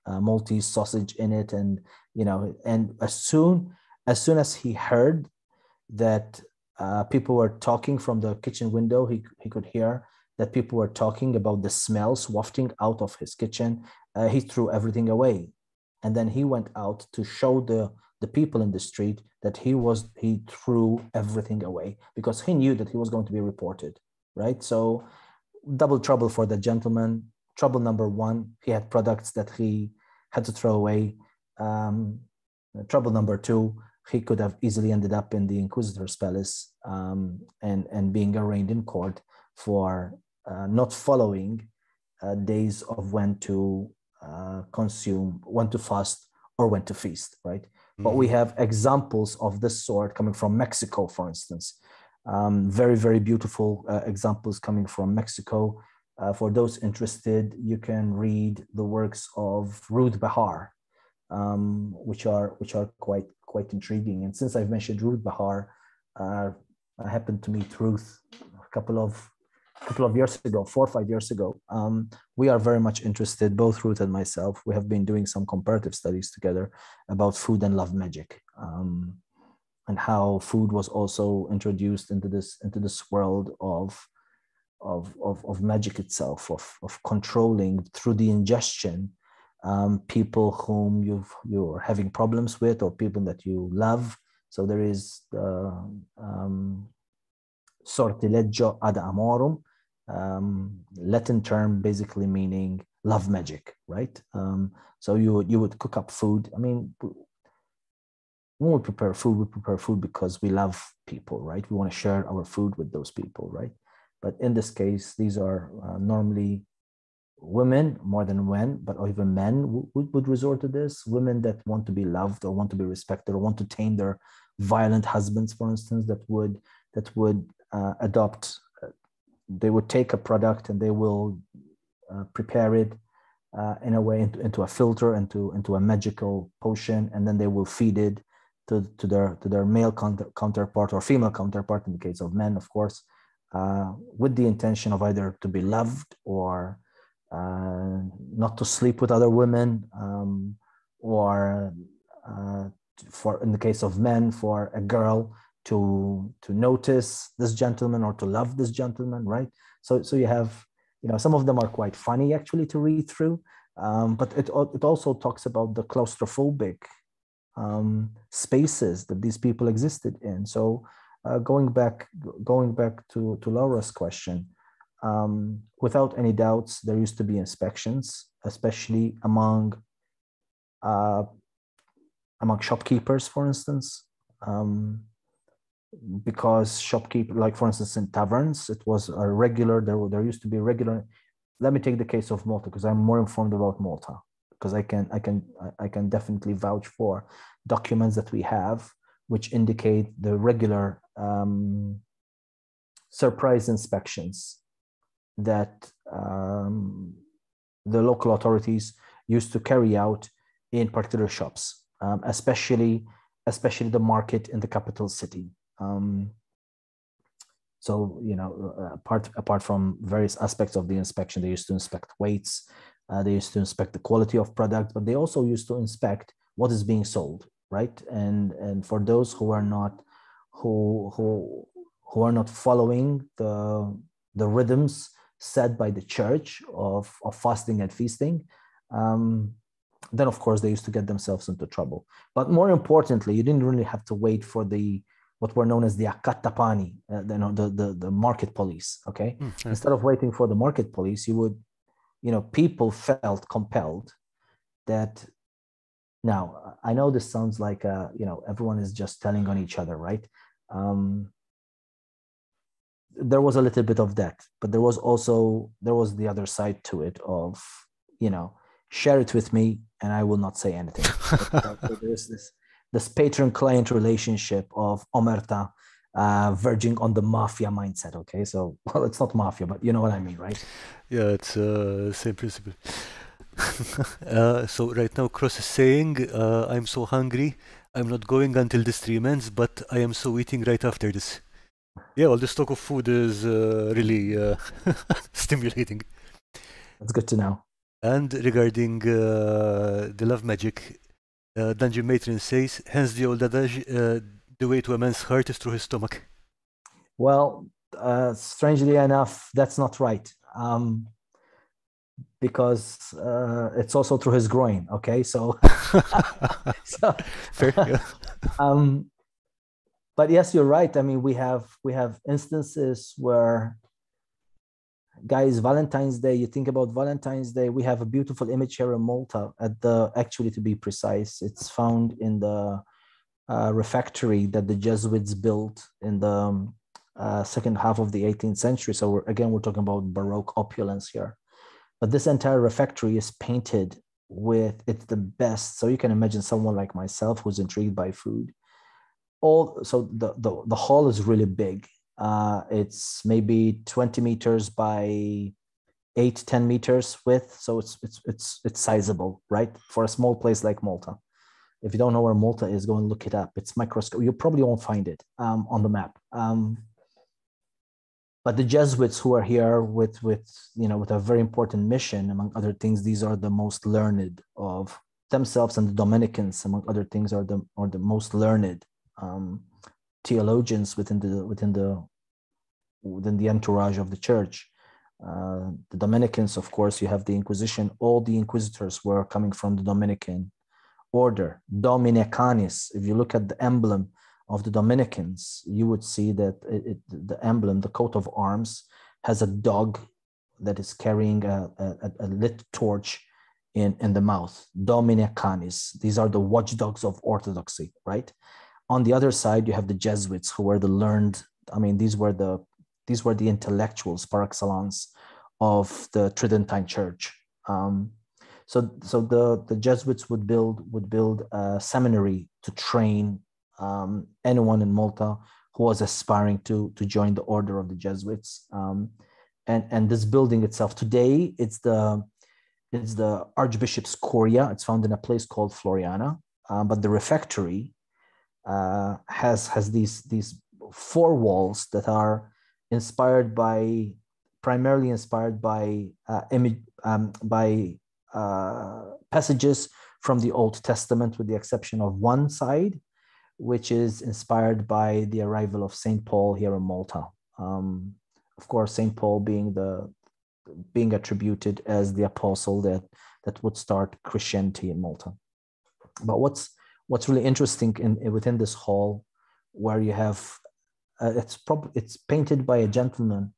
Maltese sausage in it. And, you know, and as soon as he heard that people were talking from the kitchen window, he could hear that people were talking about the smells wafting out of his kitchen. He threw everything away. And then he went out to show the people in the street that he threw everything away because he knew that he was going to be reported, right? So, double trouble for the gentleman. Trouble number one, he had products that he had to throw away. Trouble number two, he could have easily ended up in the Inquisitor's Palace and being arraigned in court for not following days of when to consume, when to fast, or when to feast, right? Mm-hmm. But we have examples of this sort coming from Mexico, for instance. Very, very beautiful examples coming from Mexico. For those interested, you can read the works of Ruth Behar, which are quite intriguing. And since I've mentioned Ruth Behar, I happened to meet Ruth a couple of years ago, 4 or 5 years ago. We are very much interested, both Ruth and myself. We have been doing some comparative studies together about food and love magic. And how food was also introduced into this world of magic itself, of controlling through the ingestion people whom you're having problems with or people that you love. So there is sortileggio ad amorum, Latin term basically meaning love magic, right? So you would cook up food. I mean, when we prepare food, because we love people, right? We want to share our food with those people, right? But in this case, these are normally women, more than men, but even men would resort to this. Women that want to be loved or want to be respected or want to tame their violent husbands, for instance, that would adopt. They would take a product and they will prepare it in a way into a filter, into a magical potion, and then they will feed it to their male counterpart or female counterpart, in the case of men, of course, with the intention of either to be loved or not to sleep with other women, or in the case of men, for a girl to notice this gentleman or to love this gentleman, right? So you have, some of them are quite funny actually to read through, but it also talks about the claustrophobic spaces that these people existed in. So going back to Laura's question, without any doubts, there used to be inspections, especially among shopkeepers, for instance, because shopkeepers, like for instance in taverns, it was a regular. There used to be regular. Let me take the case of Malta because I'm more informed about Malta, because I can definitely vouch for documents that we have which indicate the regular surprise inspections that the local authorities used to carry out in particular shops, especially the market in the capital city. Apart from various aspects of the inspection, they used to inspect weights, they used to inspect the quality of product, but they also used to inspect what is being sold, right? And for those who are not following the rhythms set by the church of fasting and feasting, then of course they used to get themselves into trouble. But more importantly, you didn't really have to wait for what were known as the akattapani, the market police. Okay, mm-hmm. Instead of waiting for the market police, people felt compelled that. Now I know this sounds like everyone is just telling on each other, right? There was a little bit of that, but there was the other side to it of share it with me and I will not say anything. So there's this patron-client relationship of omerta, verging on the mafia mindset. Okay, so well, it's not mafia, but you know what I mean, right? Yeah, it's same principle. So right now, Cross is saying, "I'm so hungry. I'm not going until this stream ends, but I am so eating right after this." Yeah, all this talk of food is really stimulating. That's good to know. And regarding the love magic. Dungeon Matron says, hence the old adage, the way to a man's heart is through his stomach. Well, strangely enough, that's not right. Because it's also through his groin, okay? So, fair, yeah. But yes, you're right. I mean, we have instances where, guys, Valentine's Day, you think about Valentine's Day, we have a beautiful image here in Malta actually, to be precise, it's found in the refectory that the Jesuits built in the second half of the 18th century. So we're talking about Baroque opulence here. But this entire refectory is painted with, it's the best. So you can imagine someone like myself who's intrigued by food. So the hall is really big. It's maybe 20 meters by 8-10 meters width, so it's sizable, right? For a small place like Malta. If you don't know where Malta is, go and look it up. It's microscopic. You probably won't find it on the map. But the Jesuits who are here with a very important mission, among other things, these are the most learned of themselves, and the Dominicans, among other things, are the most learned. Theologians within the entourage of the church. The Dominicans, of course, you have the Inquisition. All the inquisitors were coming from the Dominican order. Dominicanis. If you look at the emblem of the Dominicans, you would see that the emblem, the coat of arms, has a dog that is carrying a lit torch in the mouth, domine canis. These are the watchdogs of orthodoxy, right? On the other side, you have the Jesuits, who were the learned, I mean, these were the intellectuals par excellence of the Tridentine Church. So the Jesuits would build a seminary to train anyone in Malta who was aspiring to join the order of the Jesuits. And this building itself today, it's the Archbishop's Curia. It's found in a place called Floriana, but the refectory has these four walls that are primarily inspired by passages from the Old Testament, with the exception of one side, which is inspired by the arrival of Saint Paul here in Malta. Of course, Saint Paul being attributed as the apostle that would start Christianity in Malta. But what's really interesting within this hall, where you have it's painted by a gentleman,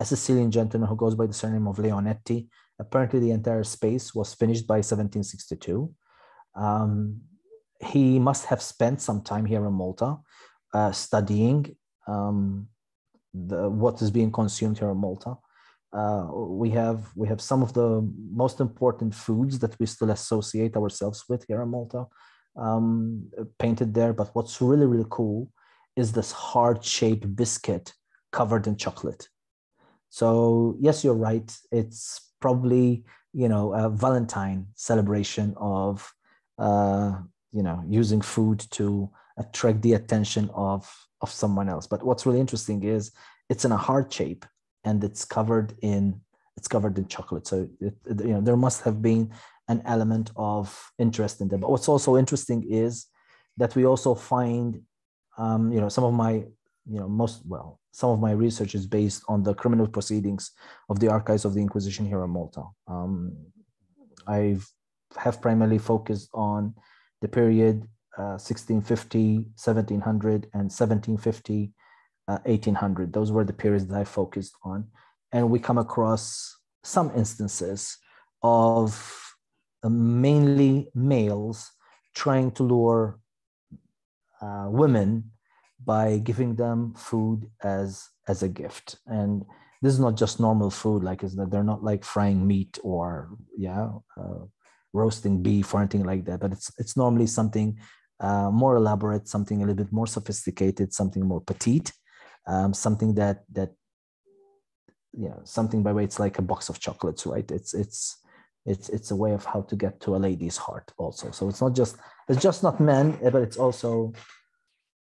a Sicilian gentleman who goes by the surname of Leonetti. Apparently, the entire space was finished by 1762. He must have spent some time here in Malta studying what is being consumed here in Malta. We have some of the most important foods that we still associate ourselves with here in Malta, painted there. But what's really, really cool is this heart-shaped biscuit covered in chocolate. So yes, you're right. It's probably, a Valentine celebration of, using food to attract the attention of someone else. But what's really interesting is it's in a heart shape, and it's covered in chocolate. So there must have been an element of interest in them. But what's also interesting is that we also find, some of my research is based on the criminal proceedings of the archives of the Inquisition here in Malta. I have primarily focused on the period 1650, 1700, and 1750. 1800. Those were the periods that I focused on, and we come across some instances of mainly males trying to lure women by giving them food as a gift. And this is not just normal food, they're not like frying meat or roasting beef or anything like that, but it's normally something more elaborate, something a little bit more sophisticated, something more petite. Something something by way, it's like a box of chocolates, right? It's a way of how to get to a lady's heart also. So it's just not men, but it's also,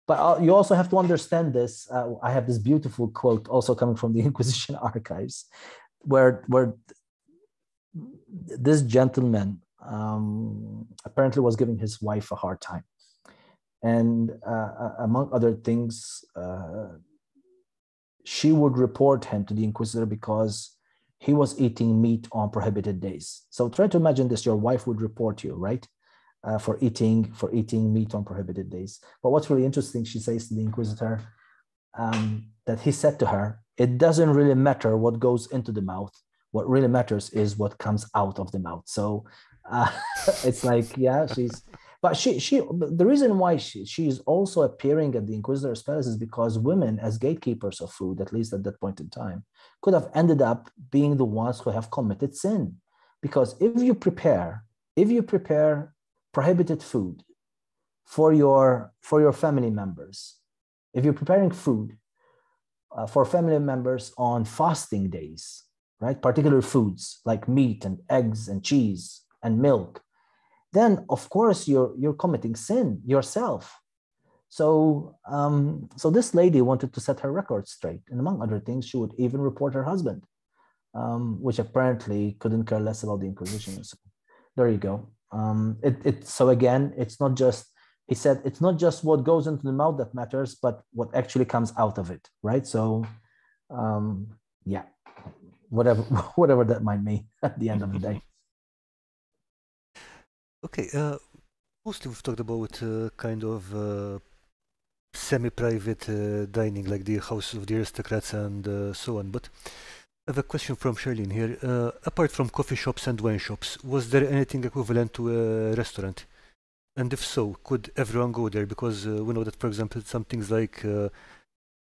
but you also have to understand this. I have this beautiful quote also coming from the Inquisition archives, where this gentleman apparently was giving his wife a hard time. And among other things, she would report him to the inquisitor because he was eating meat on prohibited days. So try to imagine this: your wife would report you, right, for eating meat on prohibited days. But what's really interesting, she says to the inquisitor that he said to her, "It doesn't really matter what goes into the mouth. What really matters is what comes out of the mouth." So it's like, yeah, she's. But the reason why she is also appearing at the Inquisitor's Palace is because women, as gatekeepers of food, at least at that point in time, could have ended up being the ones who have committed sin. Because if you prepare prohibited food for your family members, if you're preparing food for family members on fasting days, right, particular foods like meat and eggs and cheese and milk, then of course you're committing sin yourself. So this lady wanted to set her record straight, and among other things, she would even report her husband, which apparently couldn't care less about the Inquisition. So there you go. So again, it's not just, he said, it's not just what goes into the mouth that matters, but what actually comes out of it, right? So whatever that might mean at the end of the day. Okay, mostly we've talked about kind of semi-private dining, like the house of the aristocrats and so on, but I have a question from Charlene here. Apart from coffee shops and wine shops, was there anything equivalent to a restaurant? And if so, could everyone go there? Because we know that, for example, some things like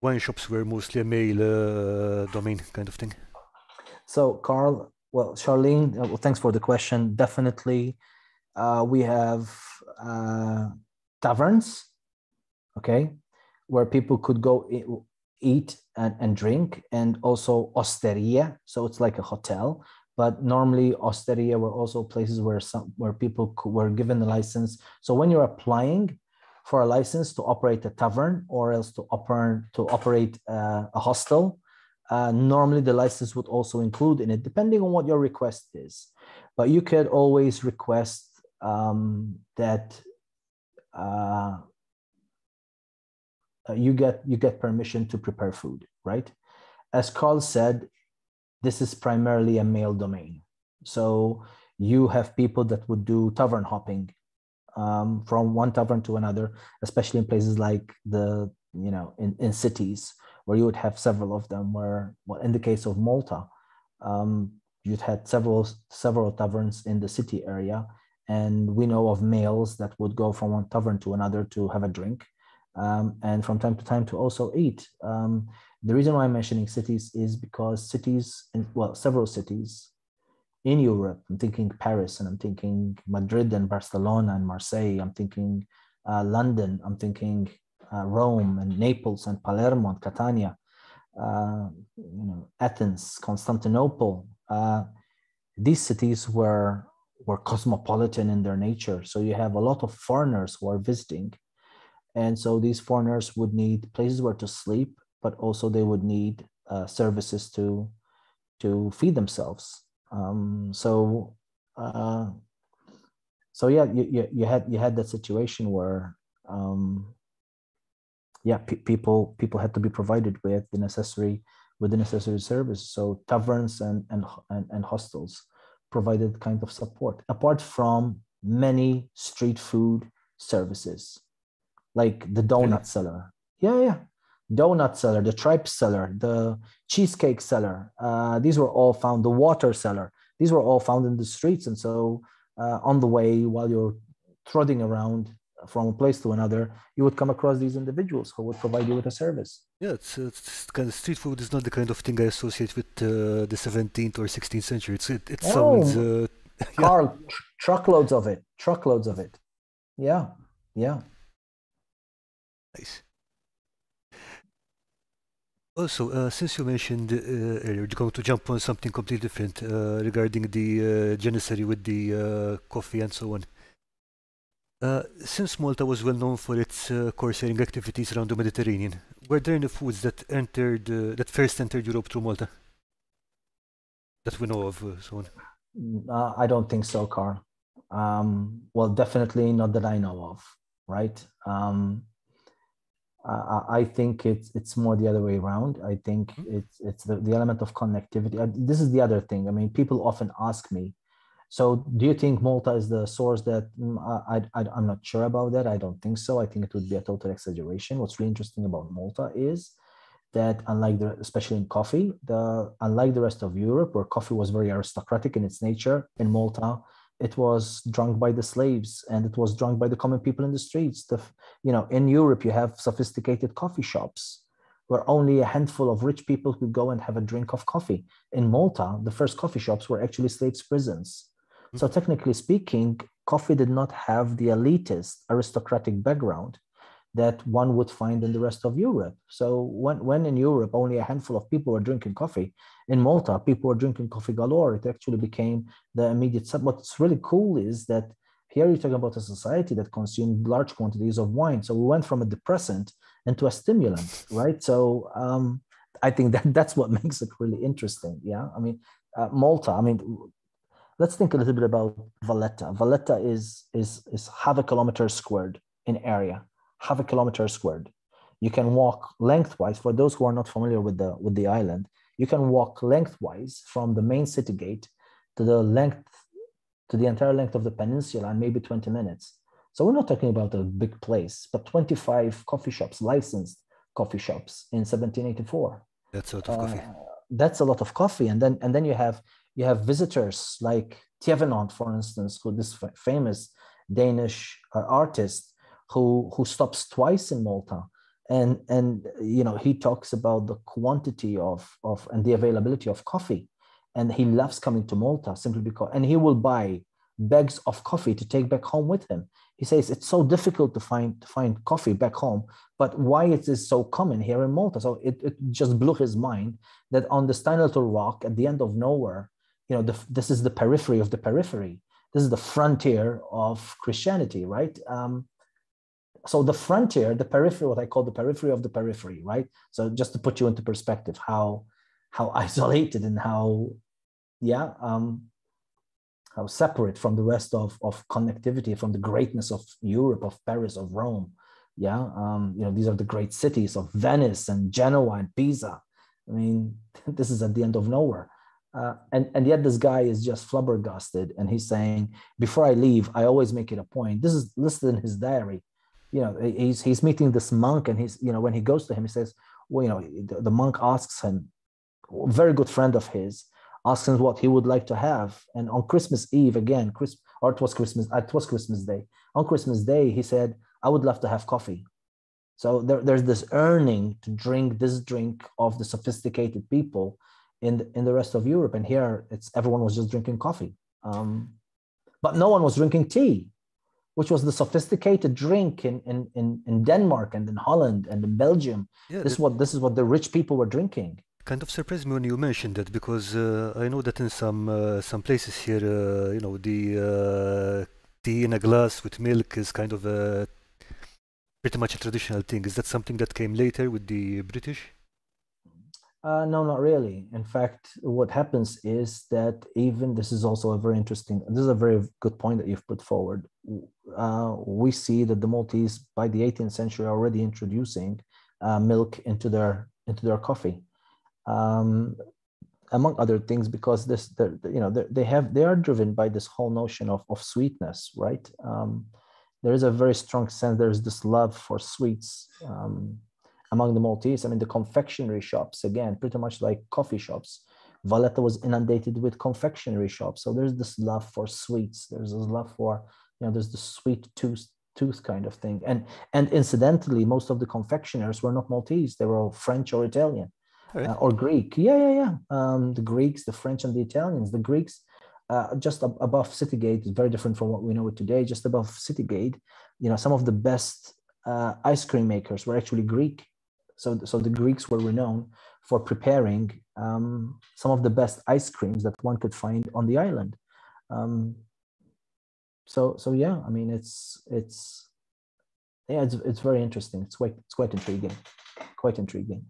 wine shops were mostly a male domain kind of thing. So, Carl, well, Charlene, well, thanks for the question. Definitely, we have taverns, okay, where people could go eat and drink, and also osteria, so it's like a hotel, but normally osteria were also places where people were given a license. So when you're applying for a license to operate a tavern or else to operate a hostel, normally the license would also include in it, depending on what your request is, but you could always request that you get permission to prepare food, right? As Carl said, this is primarily a male domain. So you have people that would do tavern hopping from one tavern to another, especially in places like the, you know, in cities where you would have several of them, where, well, in the case of Malta, you'd had several taverns in the city area. And we know of males that would go from one tavern to another to have a drink. And from time to time to also eat. The reason why I'm mentioning cities is because cities, well, several cities in Europe, I'm thinking Paris, and I'm thinking Madrid and Barcelona and Marseille, I'm thinking London, I'm thinking Rome and Naples and Palermo and Catania, you know, Athens, Constantinople. These cities were cosmopolitan in their nature. So you have a lot of foreigners who are visiting. And so these foreigners would need places where to sleep, but also they would need services to feed themselves. So yeah, you had that situation where, yeah, people had to be provided with the necessary service. So taverns and hostels provided kind of support, apart from many street food services. Like the donut seller, yeah, donut seller, the tripe seller, the cheesecake seller. These were all found. The water seller. These were all found in the streets. And so, on the way, while you're trotting around from a place to another, you would come across these individuals who would provide you with a service. Yeah, it's kind of, street food is not the kind of thing I associate with the 17th or 16th century. It sounds. Carl, yeah. Truckloads of it. Truckloads of it. Yeah. Yeah. Nice. Also, since you mentioned earlier, you're going to jump on something completely different regarding the Janissary with the coffee and so on. Since Malta was well known for its corsairing activities around the Mediterranean, were there any foods that first entered Europe through Malta that we know of? So on. I don't think so, Carl. Well, definitely not that I know of, right? I think it's more the other way around. I think it's the element of connectivity. This is the other thing. I mean, people often ask me, so do you think Malta is the source? That I'm not sure about that. I don't think so. I think it would be a total exaggeration. What's really interesting about Malta is that, especially in coffee, unlike the rest of Europe, where coffee was very aristocratic in its nature, in Malta, it was drunk by the slaves, and it was drunk by the common people in the streets. You know, in Europe, you have sophisticated coffee shops where only a handful of rich people could go and have a drink of coffee. In Malta, the first coffee shops were actually slaves' prisons. Mm-hmm. So technically speaking, coffee did not have the elitist aristocratic background that one would find in the rest of Europe. So when in Europe only a handful of people were drinking coffee, in Malta people were drinking coffee galore. It actually became the immediate sub. What's really cool is that here you're talking about a society that consumed large quantities of wine. So we went from a depressant into a stimulant, right? So I think that's what makes it really interesting. Yeah, I mean, Malta, I mean, let's think a little bit about Valletta. Valletta is half a kilometer squared in area. Half a kilometer squared. You can walk lengthwise. For those who are not familiar with the island, you can walk lengthwise from the main city gate to the entire length of the peninsula in maybe 20 minutes. So we're not talking about a big place, but 25 coffee shops, licensed coffee shops in 1784. That's a lot of coffee. that's a lot of coffee. And then you have visitors like Tjevenant, for instance, who this famous Danish artist who stops twice in Malta. And you know, he talks about the quantity of and the availability of coffee. And he loves coming to Malta simply because, and he will buy bags of coffee to take back home with him. He says it's so difficult to find coffee back home, but why it is so common here in Malta. So it just blew his mind that on the Steinelto Rock at the end of nowhere, you know, this is the periphery of the periphery. This is the frontier of Christianity, right? So the frontier, the periphery, what I call the periphery of the periphery, right? So just to put you into perspective, how isolated and how separate from the rest of connectivity, from the greatness of Europe, of Paris, of Rome. Yeah, you know, these are the great cities of Venice and Genoa and Pisa. I mean, this is at the end of nowhere. And yet this guy is just flabbergasted. And he's saying, before I leave, I always make it a point. This is listed in his diary. You know, he's meeting this monk, and he's, you know, when he goes to him, he says, well, you know, the monk asks him, a very good friend of his, asks him what he would like to have. And on Christmas Eve, again, it was Christmas Day. On Christmas Day, he said, I would love to have coffee. So there's this yearning to drink this drink of the sophisticated people in the rest of Europe. And here, everyone was just drinking coffee. But no one was drinking tea, which was the sophisticated drink in Denmark and in Holland and in Belgium. Yeah, this is what the rich people were drinking. Kind of surprised me when you mentioned that, because I know that in some places here, you know, the tea in a glass with milk is kind of pretty much a traditional thing. Is that something that came later with the British? No, not really. In fact, what happens is that even this is also this is a very good point that you've put forward. We see that the Maltese by the 18th century are already introducing milk into their coffee. Among other things, because they are driven by this whole notion of sweetness, right? There is a very strong sense. There is this love for sweets among the Maltese. I mean, the confectionery shops, again, pretty much like coffee shops. Valletta was inundated with confectionery shops. So there's this love for sweets. There's this love for, you know, there's the sweet tooth kind of thing. And incidentally, most of the confectioners were not Maltese. They were all French or Italian. Or Greek, yeah. The Greeks, the French, and the Italians. The Greeks, just above city gate, is very different from what we know today. Just above city gate, you know, some of the best ice cream makers were actually Greek. So the Greeks were renowned for preparing some of the best ice creams that one could find on the island. So yeah, I mean, it's very interesting. It's quite intriguing, quite intriguing.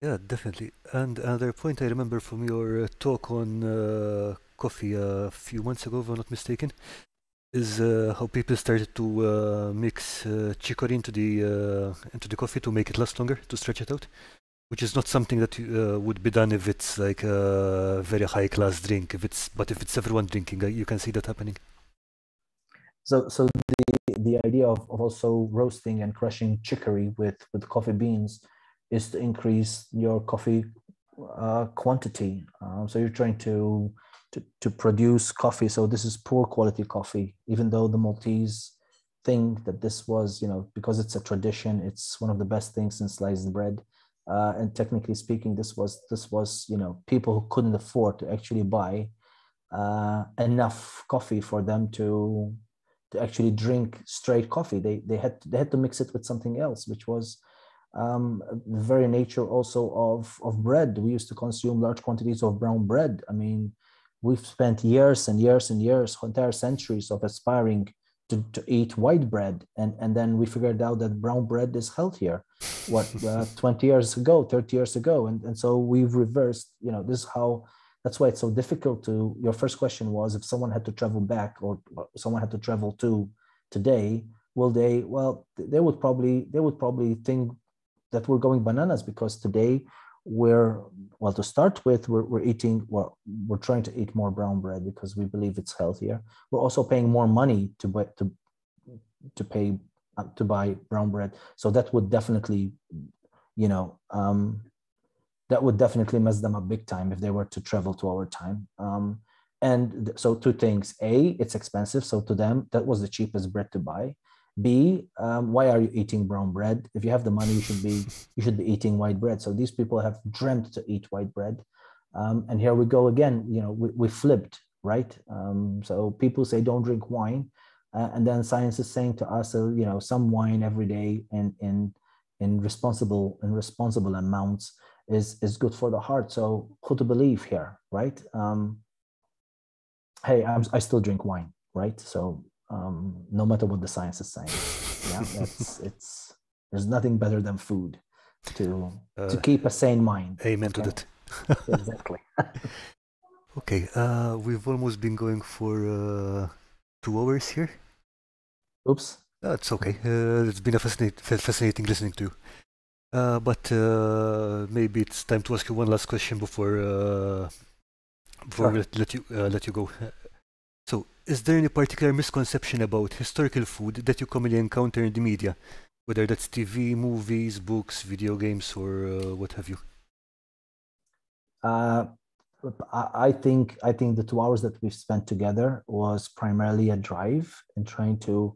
Yeah, definitely. And another point I remember from your talk on coffee a few months ago, if I'm not mistaken, is how people started to mix chicory into the coffee to make it last longer, to stretch it out, which is not something that would be done if it's like a very high-class drink. But if it's everyone drinking, you can see that happening. So the idea of also roasting and crushing chicory with coffee beans is to increase your coffee quantity. So you're trying to produce coffee. So this is poor quality coffee, even though the Maltese think that this was, you know, because it's a tradition, it's one of the best things since sliced bread. And technically speaking, this was, you know, people who couldn't afford to actually buy enough coffee for them to actually drink straight coffee. They had to mix it with something else, which was the very nature also of bread. We used to consume large quantities of brown bread. I mean, we've spent years and years and years, entire centuries of aspiring to eat white bread. And then we figured out that brown bread is healthier, 20 years ago, 30 years ago. And so we've reversed, you know, that's why it's so difficult to, your first question was, if someone had to travel back or someone had to travel to today, they would probably think that we're going bananas, because today we're trying to eat more brown bread because we believe it's healthier. We're also paying more money to buy brown bread. So that would definitely, you know, that would definitely mess them up big time if they were to travel to our time. And so two things: A, it's expensive. So to them, that was the cheapest bread to buy. B, why are you eating brown bread? If you have the money, you should be eating white bread. So these people have dreamt to eat white bread. And here we go again, you know, we flipped, right? So people say don't drink wine. And then science is saying to us, you know, some wine every day in responsible amounts is good for the heart. So who to believe here, right? Hey, I still drink wine, right? So no matter what the science is saying, yeah, there's nothing better than food to keep a sane mind. Amen to that. Exactly. Okay, we've almost been going for 2 hours here. Oops. It's okay. It's been a fascinating listening to you. But maybe it's time to ask you one last question before we let you go. So, is there any particular misconception about historical food that you commonly encounter in the media, whether that's TV, movies, books, video games, or what have you? I think the 2 hours that we've spent together was primarily a drive in trying to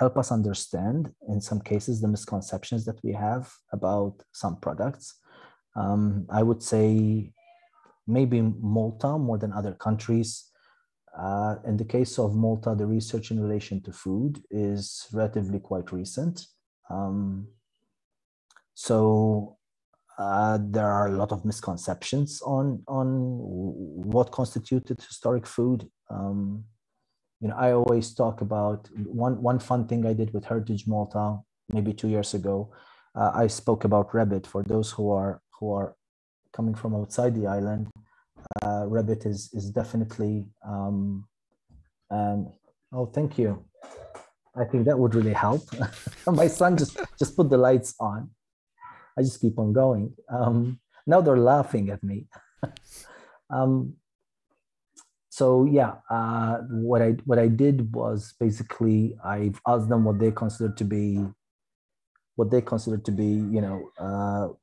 help us understand, in some cases, the misconceptions that we have about some products. I would say maybe Malta more than other countries. In the case of Malta, the research in relation to food is relatively quite recent. There are a lot of misconceptions on what constituted historic food. You know, I always talk about one fun thing I did with Heritage Malta maybe 2 years ago. I spoke about rabbit. For those who are coming from outside the island, rabbit is definitely. Oh, thank you. I think that would really help. My son just put the lights on. I just keep on going. Now they're laughing at me. What I did was basically I asked them what they considered to be, you know,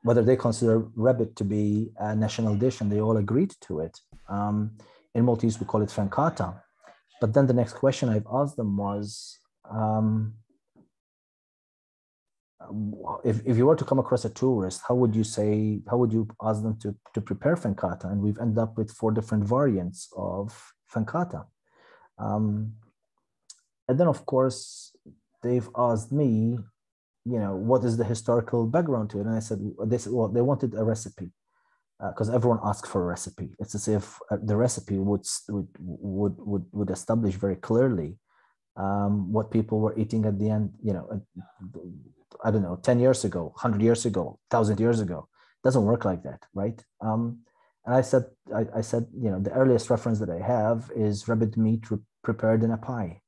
whether they consider rabbit to be a national dish, and they all agreed to it. In Maltese, we call it fenkata. But then the next question I've asked them was, if you were to come across a tourist, how would you ask them to prepare fenkata? And we've ended up with 4 different variants of fenkata. And then, of course, they've asked me, you know, what is the historical background to it? And I said, they wanted a recipe, because everyone asked for a recipe. It's as if the recipe would establish very clearly what people were eating at the end, you know, I don't know, 10 years ago, 100 years ago, 1,000 years ago. It doesn't work like that, right? And I said, you know, the earliest reference that I have is rabbit meat prepared in a pie.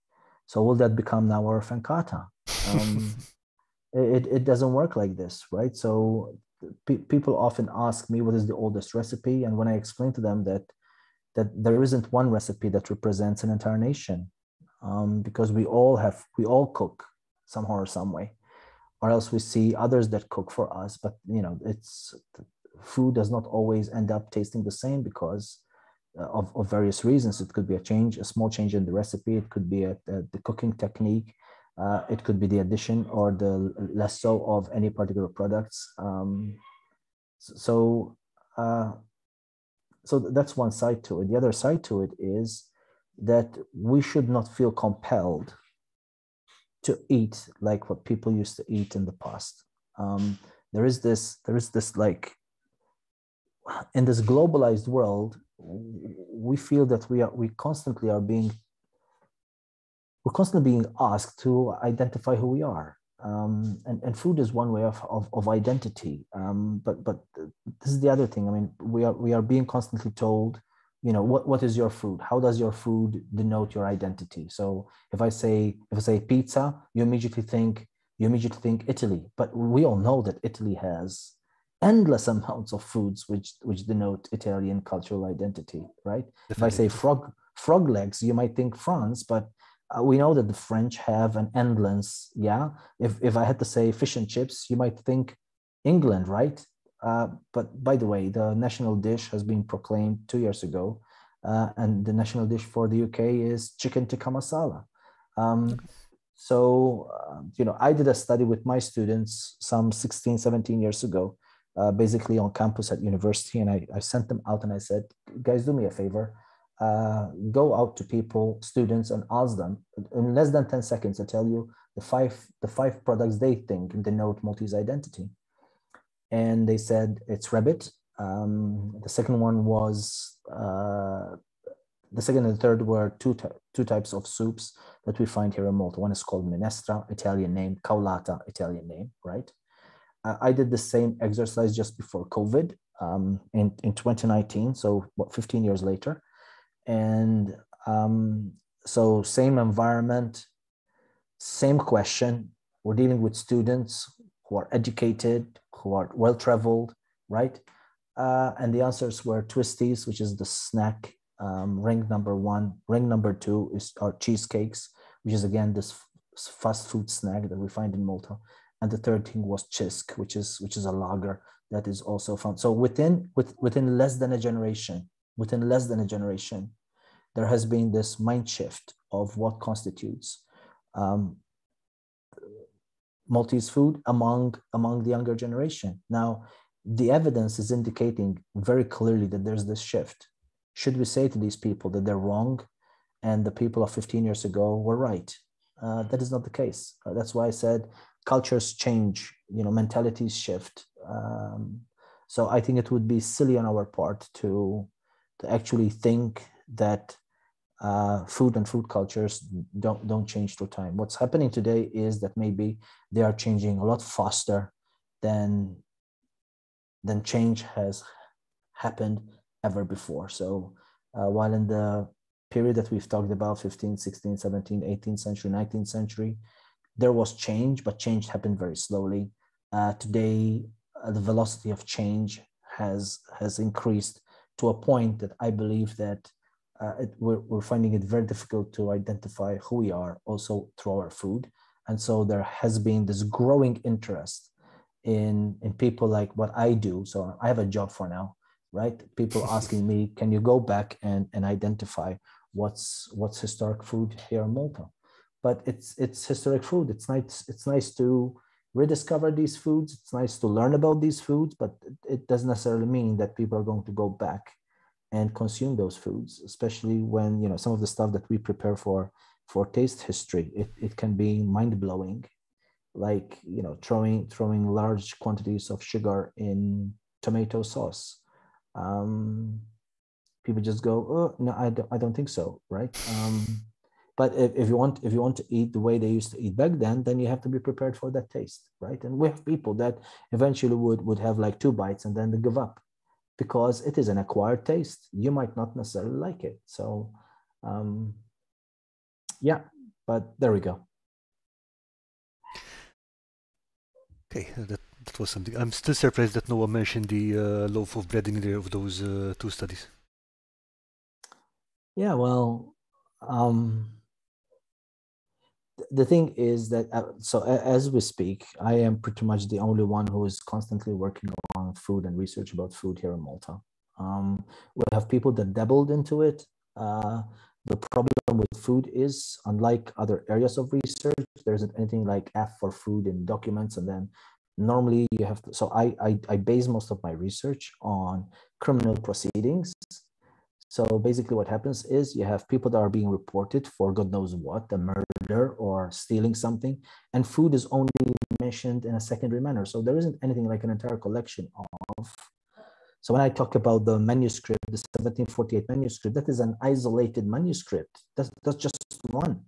So will that become now our fenkata? It doesn't work like this, right? So people often ask me, what is the oldest recipe? And when I explain to them that there isn't one recipe that represents an entire nation, because we all cook somehow or some way. Or else we see others that cook for us, but you know, food does not always end up tasting the same because of various reasons. It could be a small change in the recipe. It could be the cooking technique. It could be the addition or the less so of any particular products. So that's one side to it. The other side to it is that we should not feel compelled to eat like what people used to eat in the past. There is this like, in this globalized world, we feel that we're constantly being asked to identify who we are. And food is one way of identity. But this is the other thing. I mean, we are being constantly told, you know, what is your food? How does your food denote your identity? So if I say pizza, you immediately think Italy. But we all know that Italy has endless amounts of foods which denote Italian cultural identity, right? Definitely. If I say frog legs, you might think France, but we know that the French have an endless. If I had to say fish and chips, you might think England, right? But by the way, the national dish has been proclaimed 2 years ago, and the national dish for the UK is chicken tikka masala. You know, I did a study with my students some 16, 17 years ago, basically on campus at university, and I sent them out and I said, guys, do me a favor, go out to people, students, and ask them in less than 10 seconds, I tell you the five products they think denote Maltese identity. And they said it's rabbit. The second one was, the second and third were two types of soups that we find here in Malta. One is called minestra, Italian name, caulata, Italian name, right? I did the same exercise just before COVID in 2019, so what, 15 years later. And so same environment, same question. We're dealing with students who are educated, who are well-traveled, right? And the answers were twisties, which is the snack, ring number one. Ring number two are cheesecakes, which is again this fast food snack that we find in Malta. And the third thing was chisk, which is a lager that is also found. So within less than a generation, there has been this mind shift of what constitutes Maltese food among the younger generation. Now, the evidence is indicating very clearly that there's this shift. Should we say to these people that they're wrong and the people of 15 years ago were right? That is not the case. That's why I said cultures change, you know, mentalities shift. So I think it would be silly on our part to actually think that food and food cultures don't change through time. What's happening today is that maybe they are changing a lot faster than change has happened ever before. So while in the period that we've talked about, 15th, 16th, 17th, 18th century, 19th century, there was change, but change happened very slowly. Today, the velocity of change has increased to a point that I believe that we're finding it very difficult to identify who we are also through our food. And so there has been this growing interest in people like what I do. So I have a job for now, right? People asking me, can you go back and identify what's historic food here in Malta? But it's historic food. It's nice to rediscover these foods. It's nice to learn about these foods, but it doesn't necessarily mean that people are going to go back and consume those foods, especially when, you know, some of the stuff that we prepare for taste history, it can be mind-blowing, like, you know, throwing large quantities of sugar in tomato sauce. People just go, oh, no, I don't think so, right? But if you want to eat the way they used to eat back then you have to be prepared for that taste, right? And we have people that eventually would have like two bites and then they give up because it is an acquired taste. You might not necessarily like it. So yeah, but there we go. Okay, that was something. I'm still surprised that no one mentioned the loaf of bread in either of those two studies. Yeah, well, the thing is that, so as we speak, I am pretty much the only one who is constantly working on food and research about food here in Malta. We have people that dabbled into it. The problem with food is, unlike other areas of research, there isn't anything like F for food in documents. And then normally you have to, so I base most of my research on criminal proceedings. So basically what happens is you have people that are being reported for God knows what, a murder or stealing something, and food is only mentioned in a secondary manner. So there isn't anything like an entire collection of. So when I talk about the manuscript, the 1748 manuscript, that is an isolated manuscript. That's just one.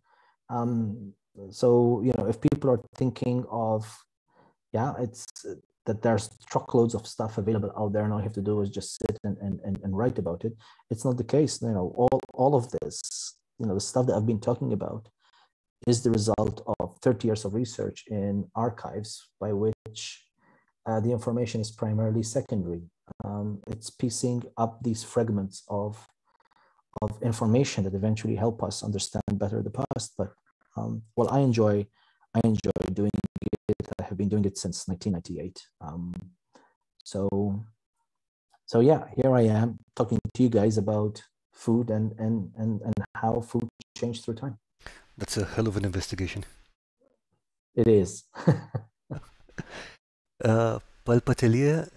So, you know, if people are thinking of, yeah, it's that there's truckloads of stuff available out there and all you have to do is just sit and write about it. It's not the case. You know, all of this, you know, the stuff that I've been talking about is the result of 30 years of research in archives by which the information is primarily secondary. It's piecing up these fragments of information that eventually help us understand better the past. But well, I enjoy I enjoy doing it. I have been doing it since 1998. So yeah, here I am talking to you guys about food and how food changed through time. That's a hell of an investigation. It is. Palpatelia,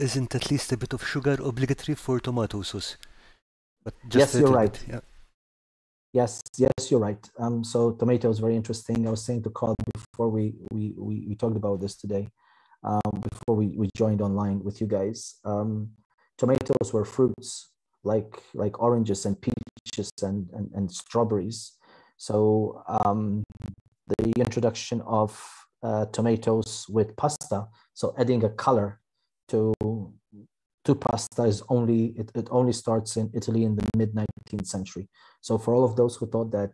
isn't at least a bit of sugar obligatory for tomato sauce? But just yes, you're right. Bit, yeah. Yes, you're right. So tomato is very interesting. I was saying to Carl before we talked about this today, before we joined online with you guys, tomatoes were fruits like oranges and peaches and strawberries. So the introduction of tomatoes with pasta, so adding a color to pasta is only, it only starts in Italy in the mid-19th century. So for all of those who thought that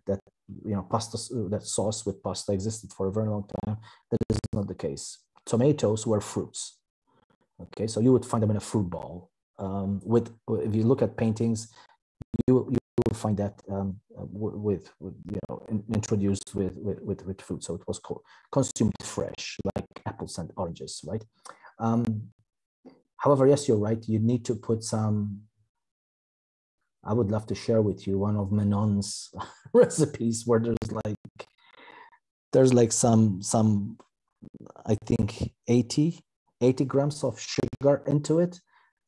you know, that sauce with pasta existed for a very long time, that is not the case. Tomatoes were fruits. Okay, so you would find them in a fruit bowl. If you look at paintings, you will find that introduced with food. So it was consumed fresh, like apples and oranges, right? However, yes, you're right. You need to put some. I would love to share with you one of Menon's recipes where there's like some I think 80 grams of sugar into it.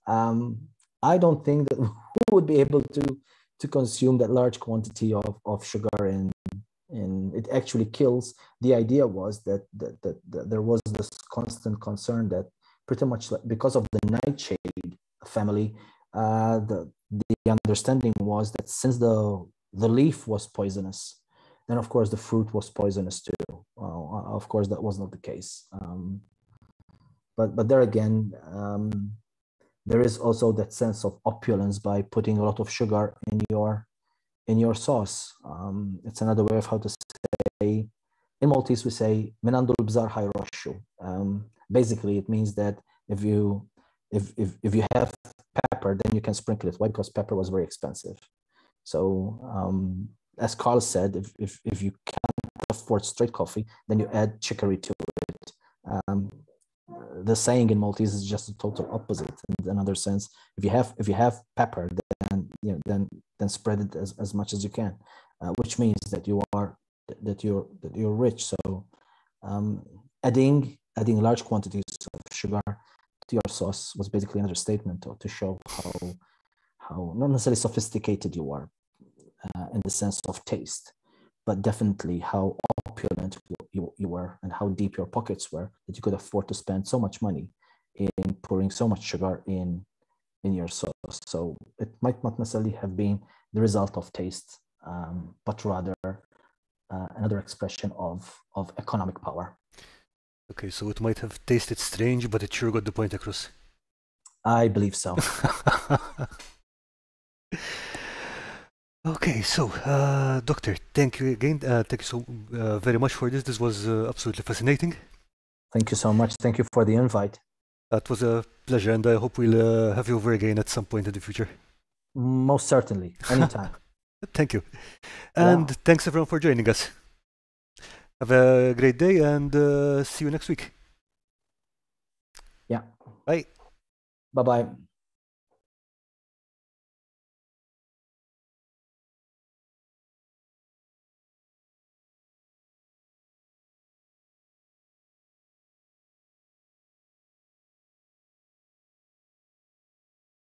I don't think that who would be able to consume that large quantity of sugar, and it actually kills. The idea was that there was this constant concern that pretty much because of the nightshade family, the understanding was that since the leaf was poisonous, then of course the fruit was poisonous too. Well, of course that was not the case. But there again, there is also that sense of opulence by putting a lot of sugar in your sauce. It's another way of how to say, in Maltese we say menandul bzar hayroshu. Basically, it means that if you have pepper, then you can sprinkle it. Why? Because pepper was very expensive. So as Carl said, if you can't afford straight coffee, then you add chicory to it. The saying in Maltese is just the total opposite. In another sense, if you have pepper, then spread it as much as you can, which means that you're rich. So adding large quantities of sugar to your sauce was basically another statement to show how not necessarily sophisticated you are in the sense of taste, but definitely how opulent you were and how deep your pockets were, that you could afford to spend so much money in pouring so much sugar in your sauce. So it might not necessarily have been the result of taste, but rather another expression of economic power. Okay, so it might have tasted strange, but it sure got the point across. I believe so. Okay, so, Doctor, thank you again. Thank you so very much for this. This was absolutely fascinating. Thank you so much. Thank you for the invite. It was a pleasure, and I hope we'll have you over again at some point in the future. Most certainly, anytime. Thank you. And yeah. Thanks, everyone, for joining us. Have a great day and see you next week. Yeah. Bye. Bye-bye.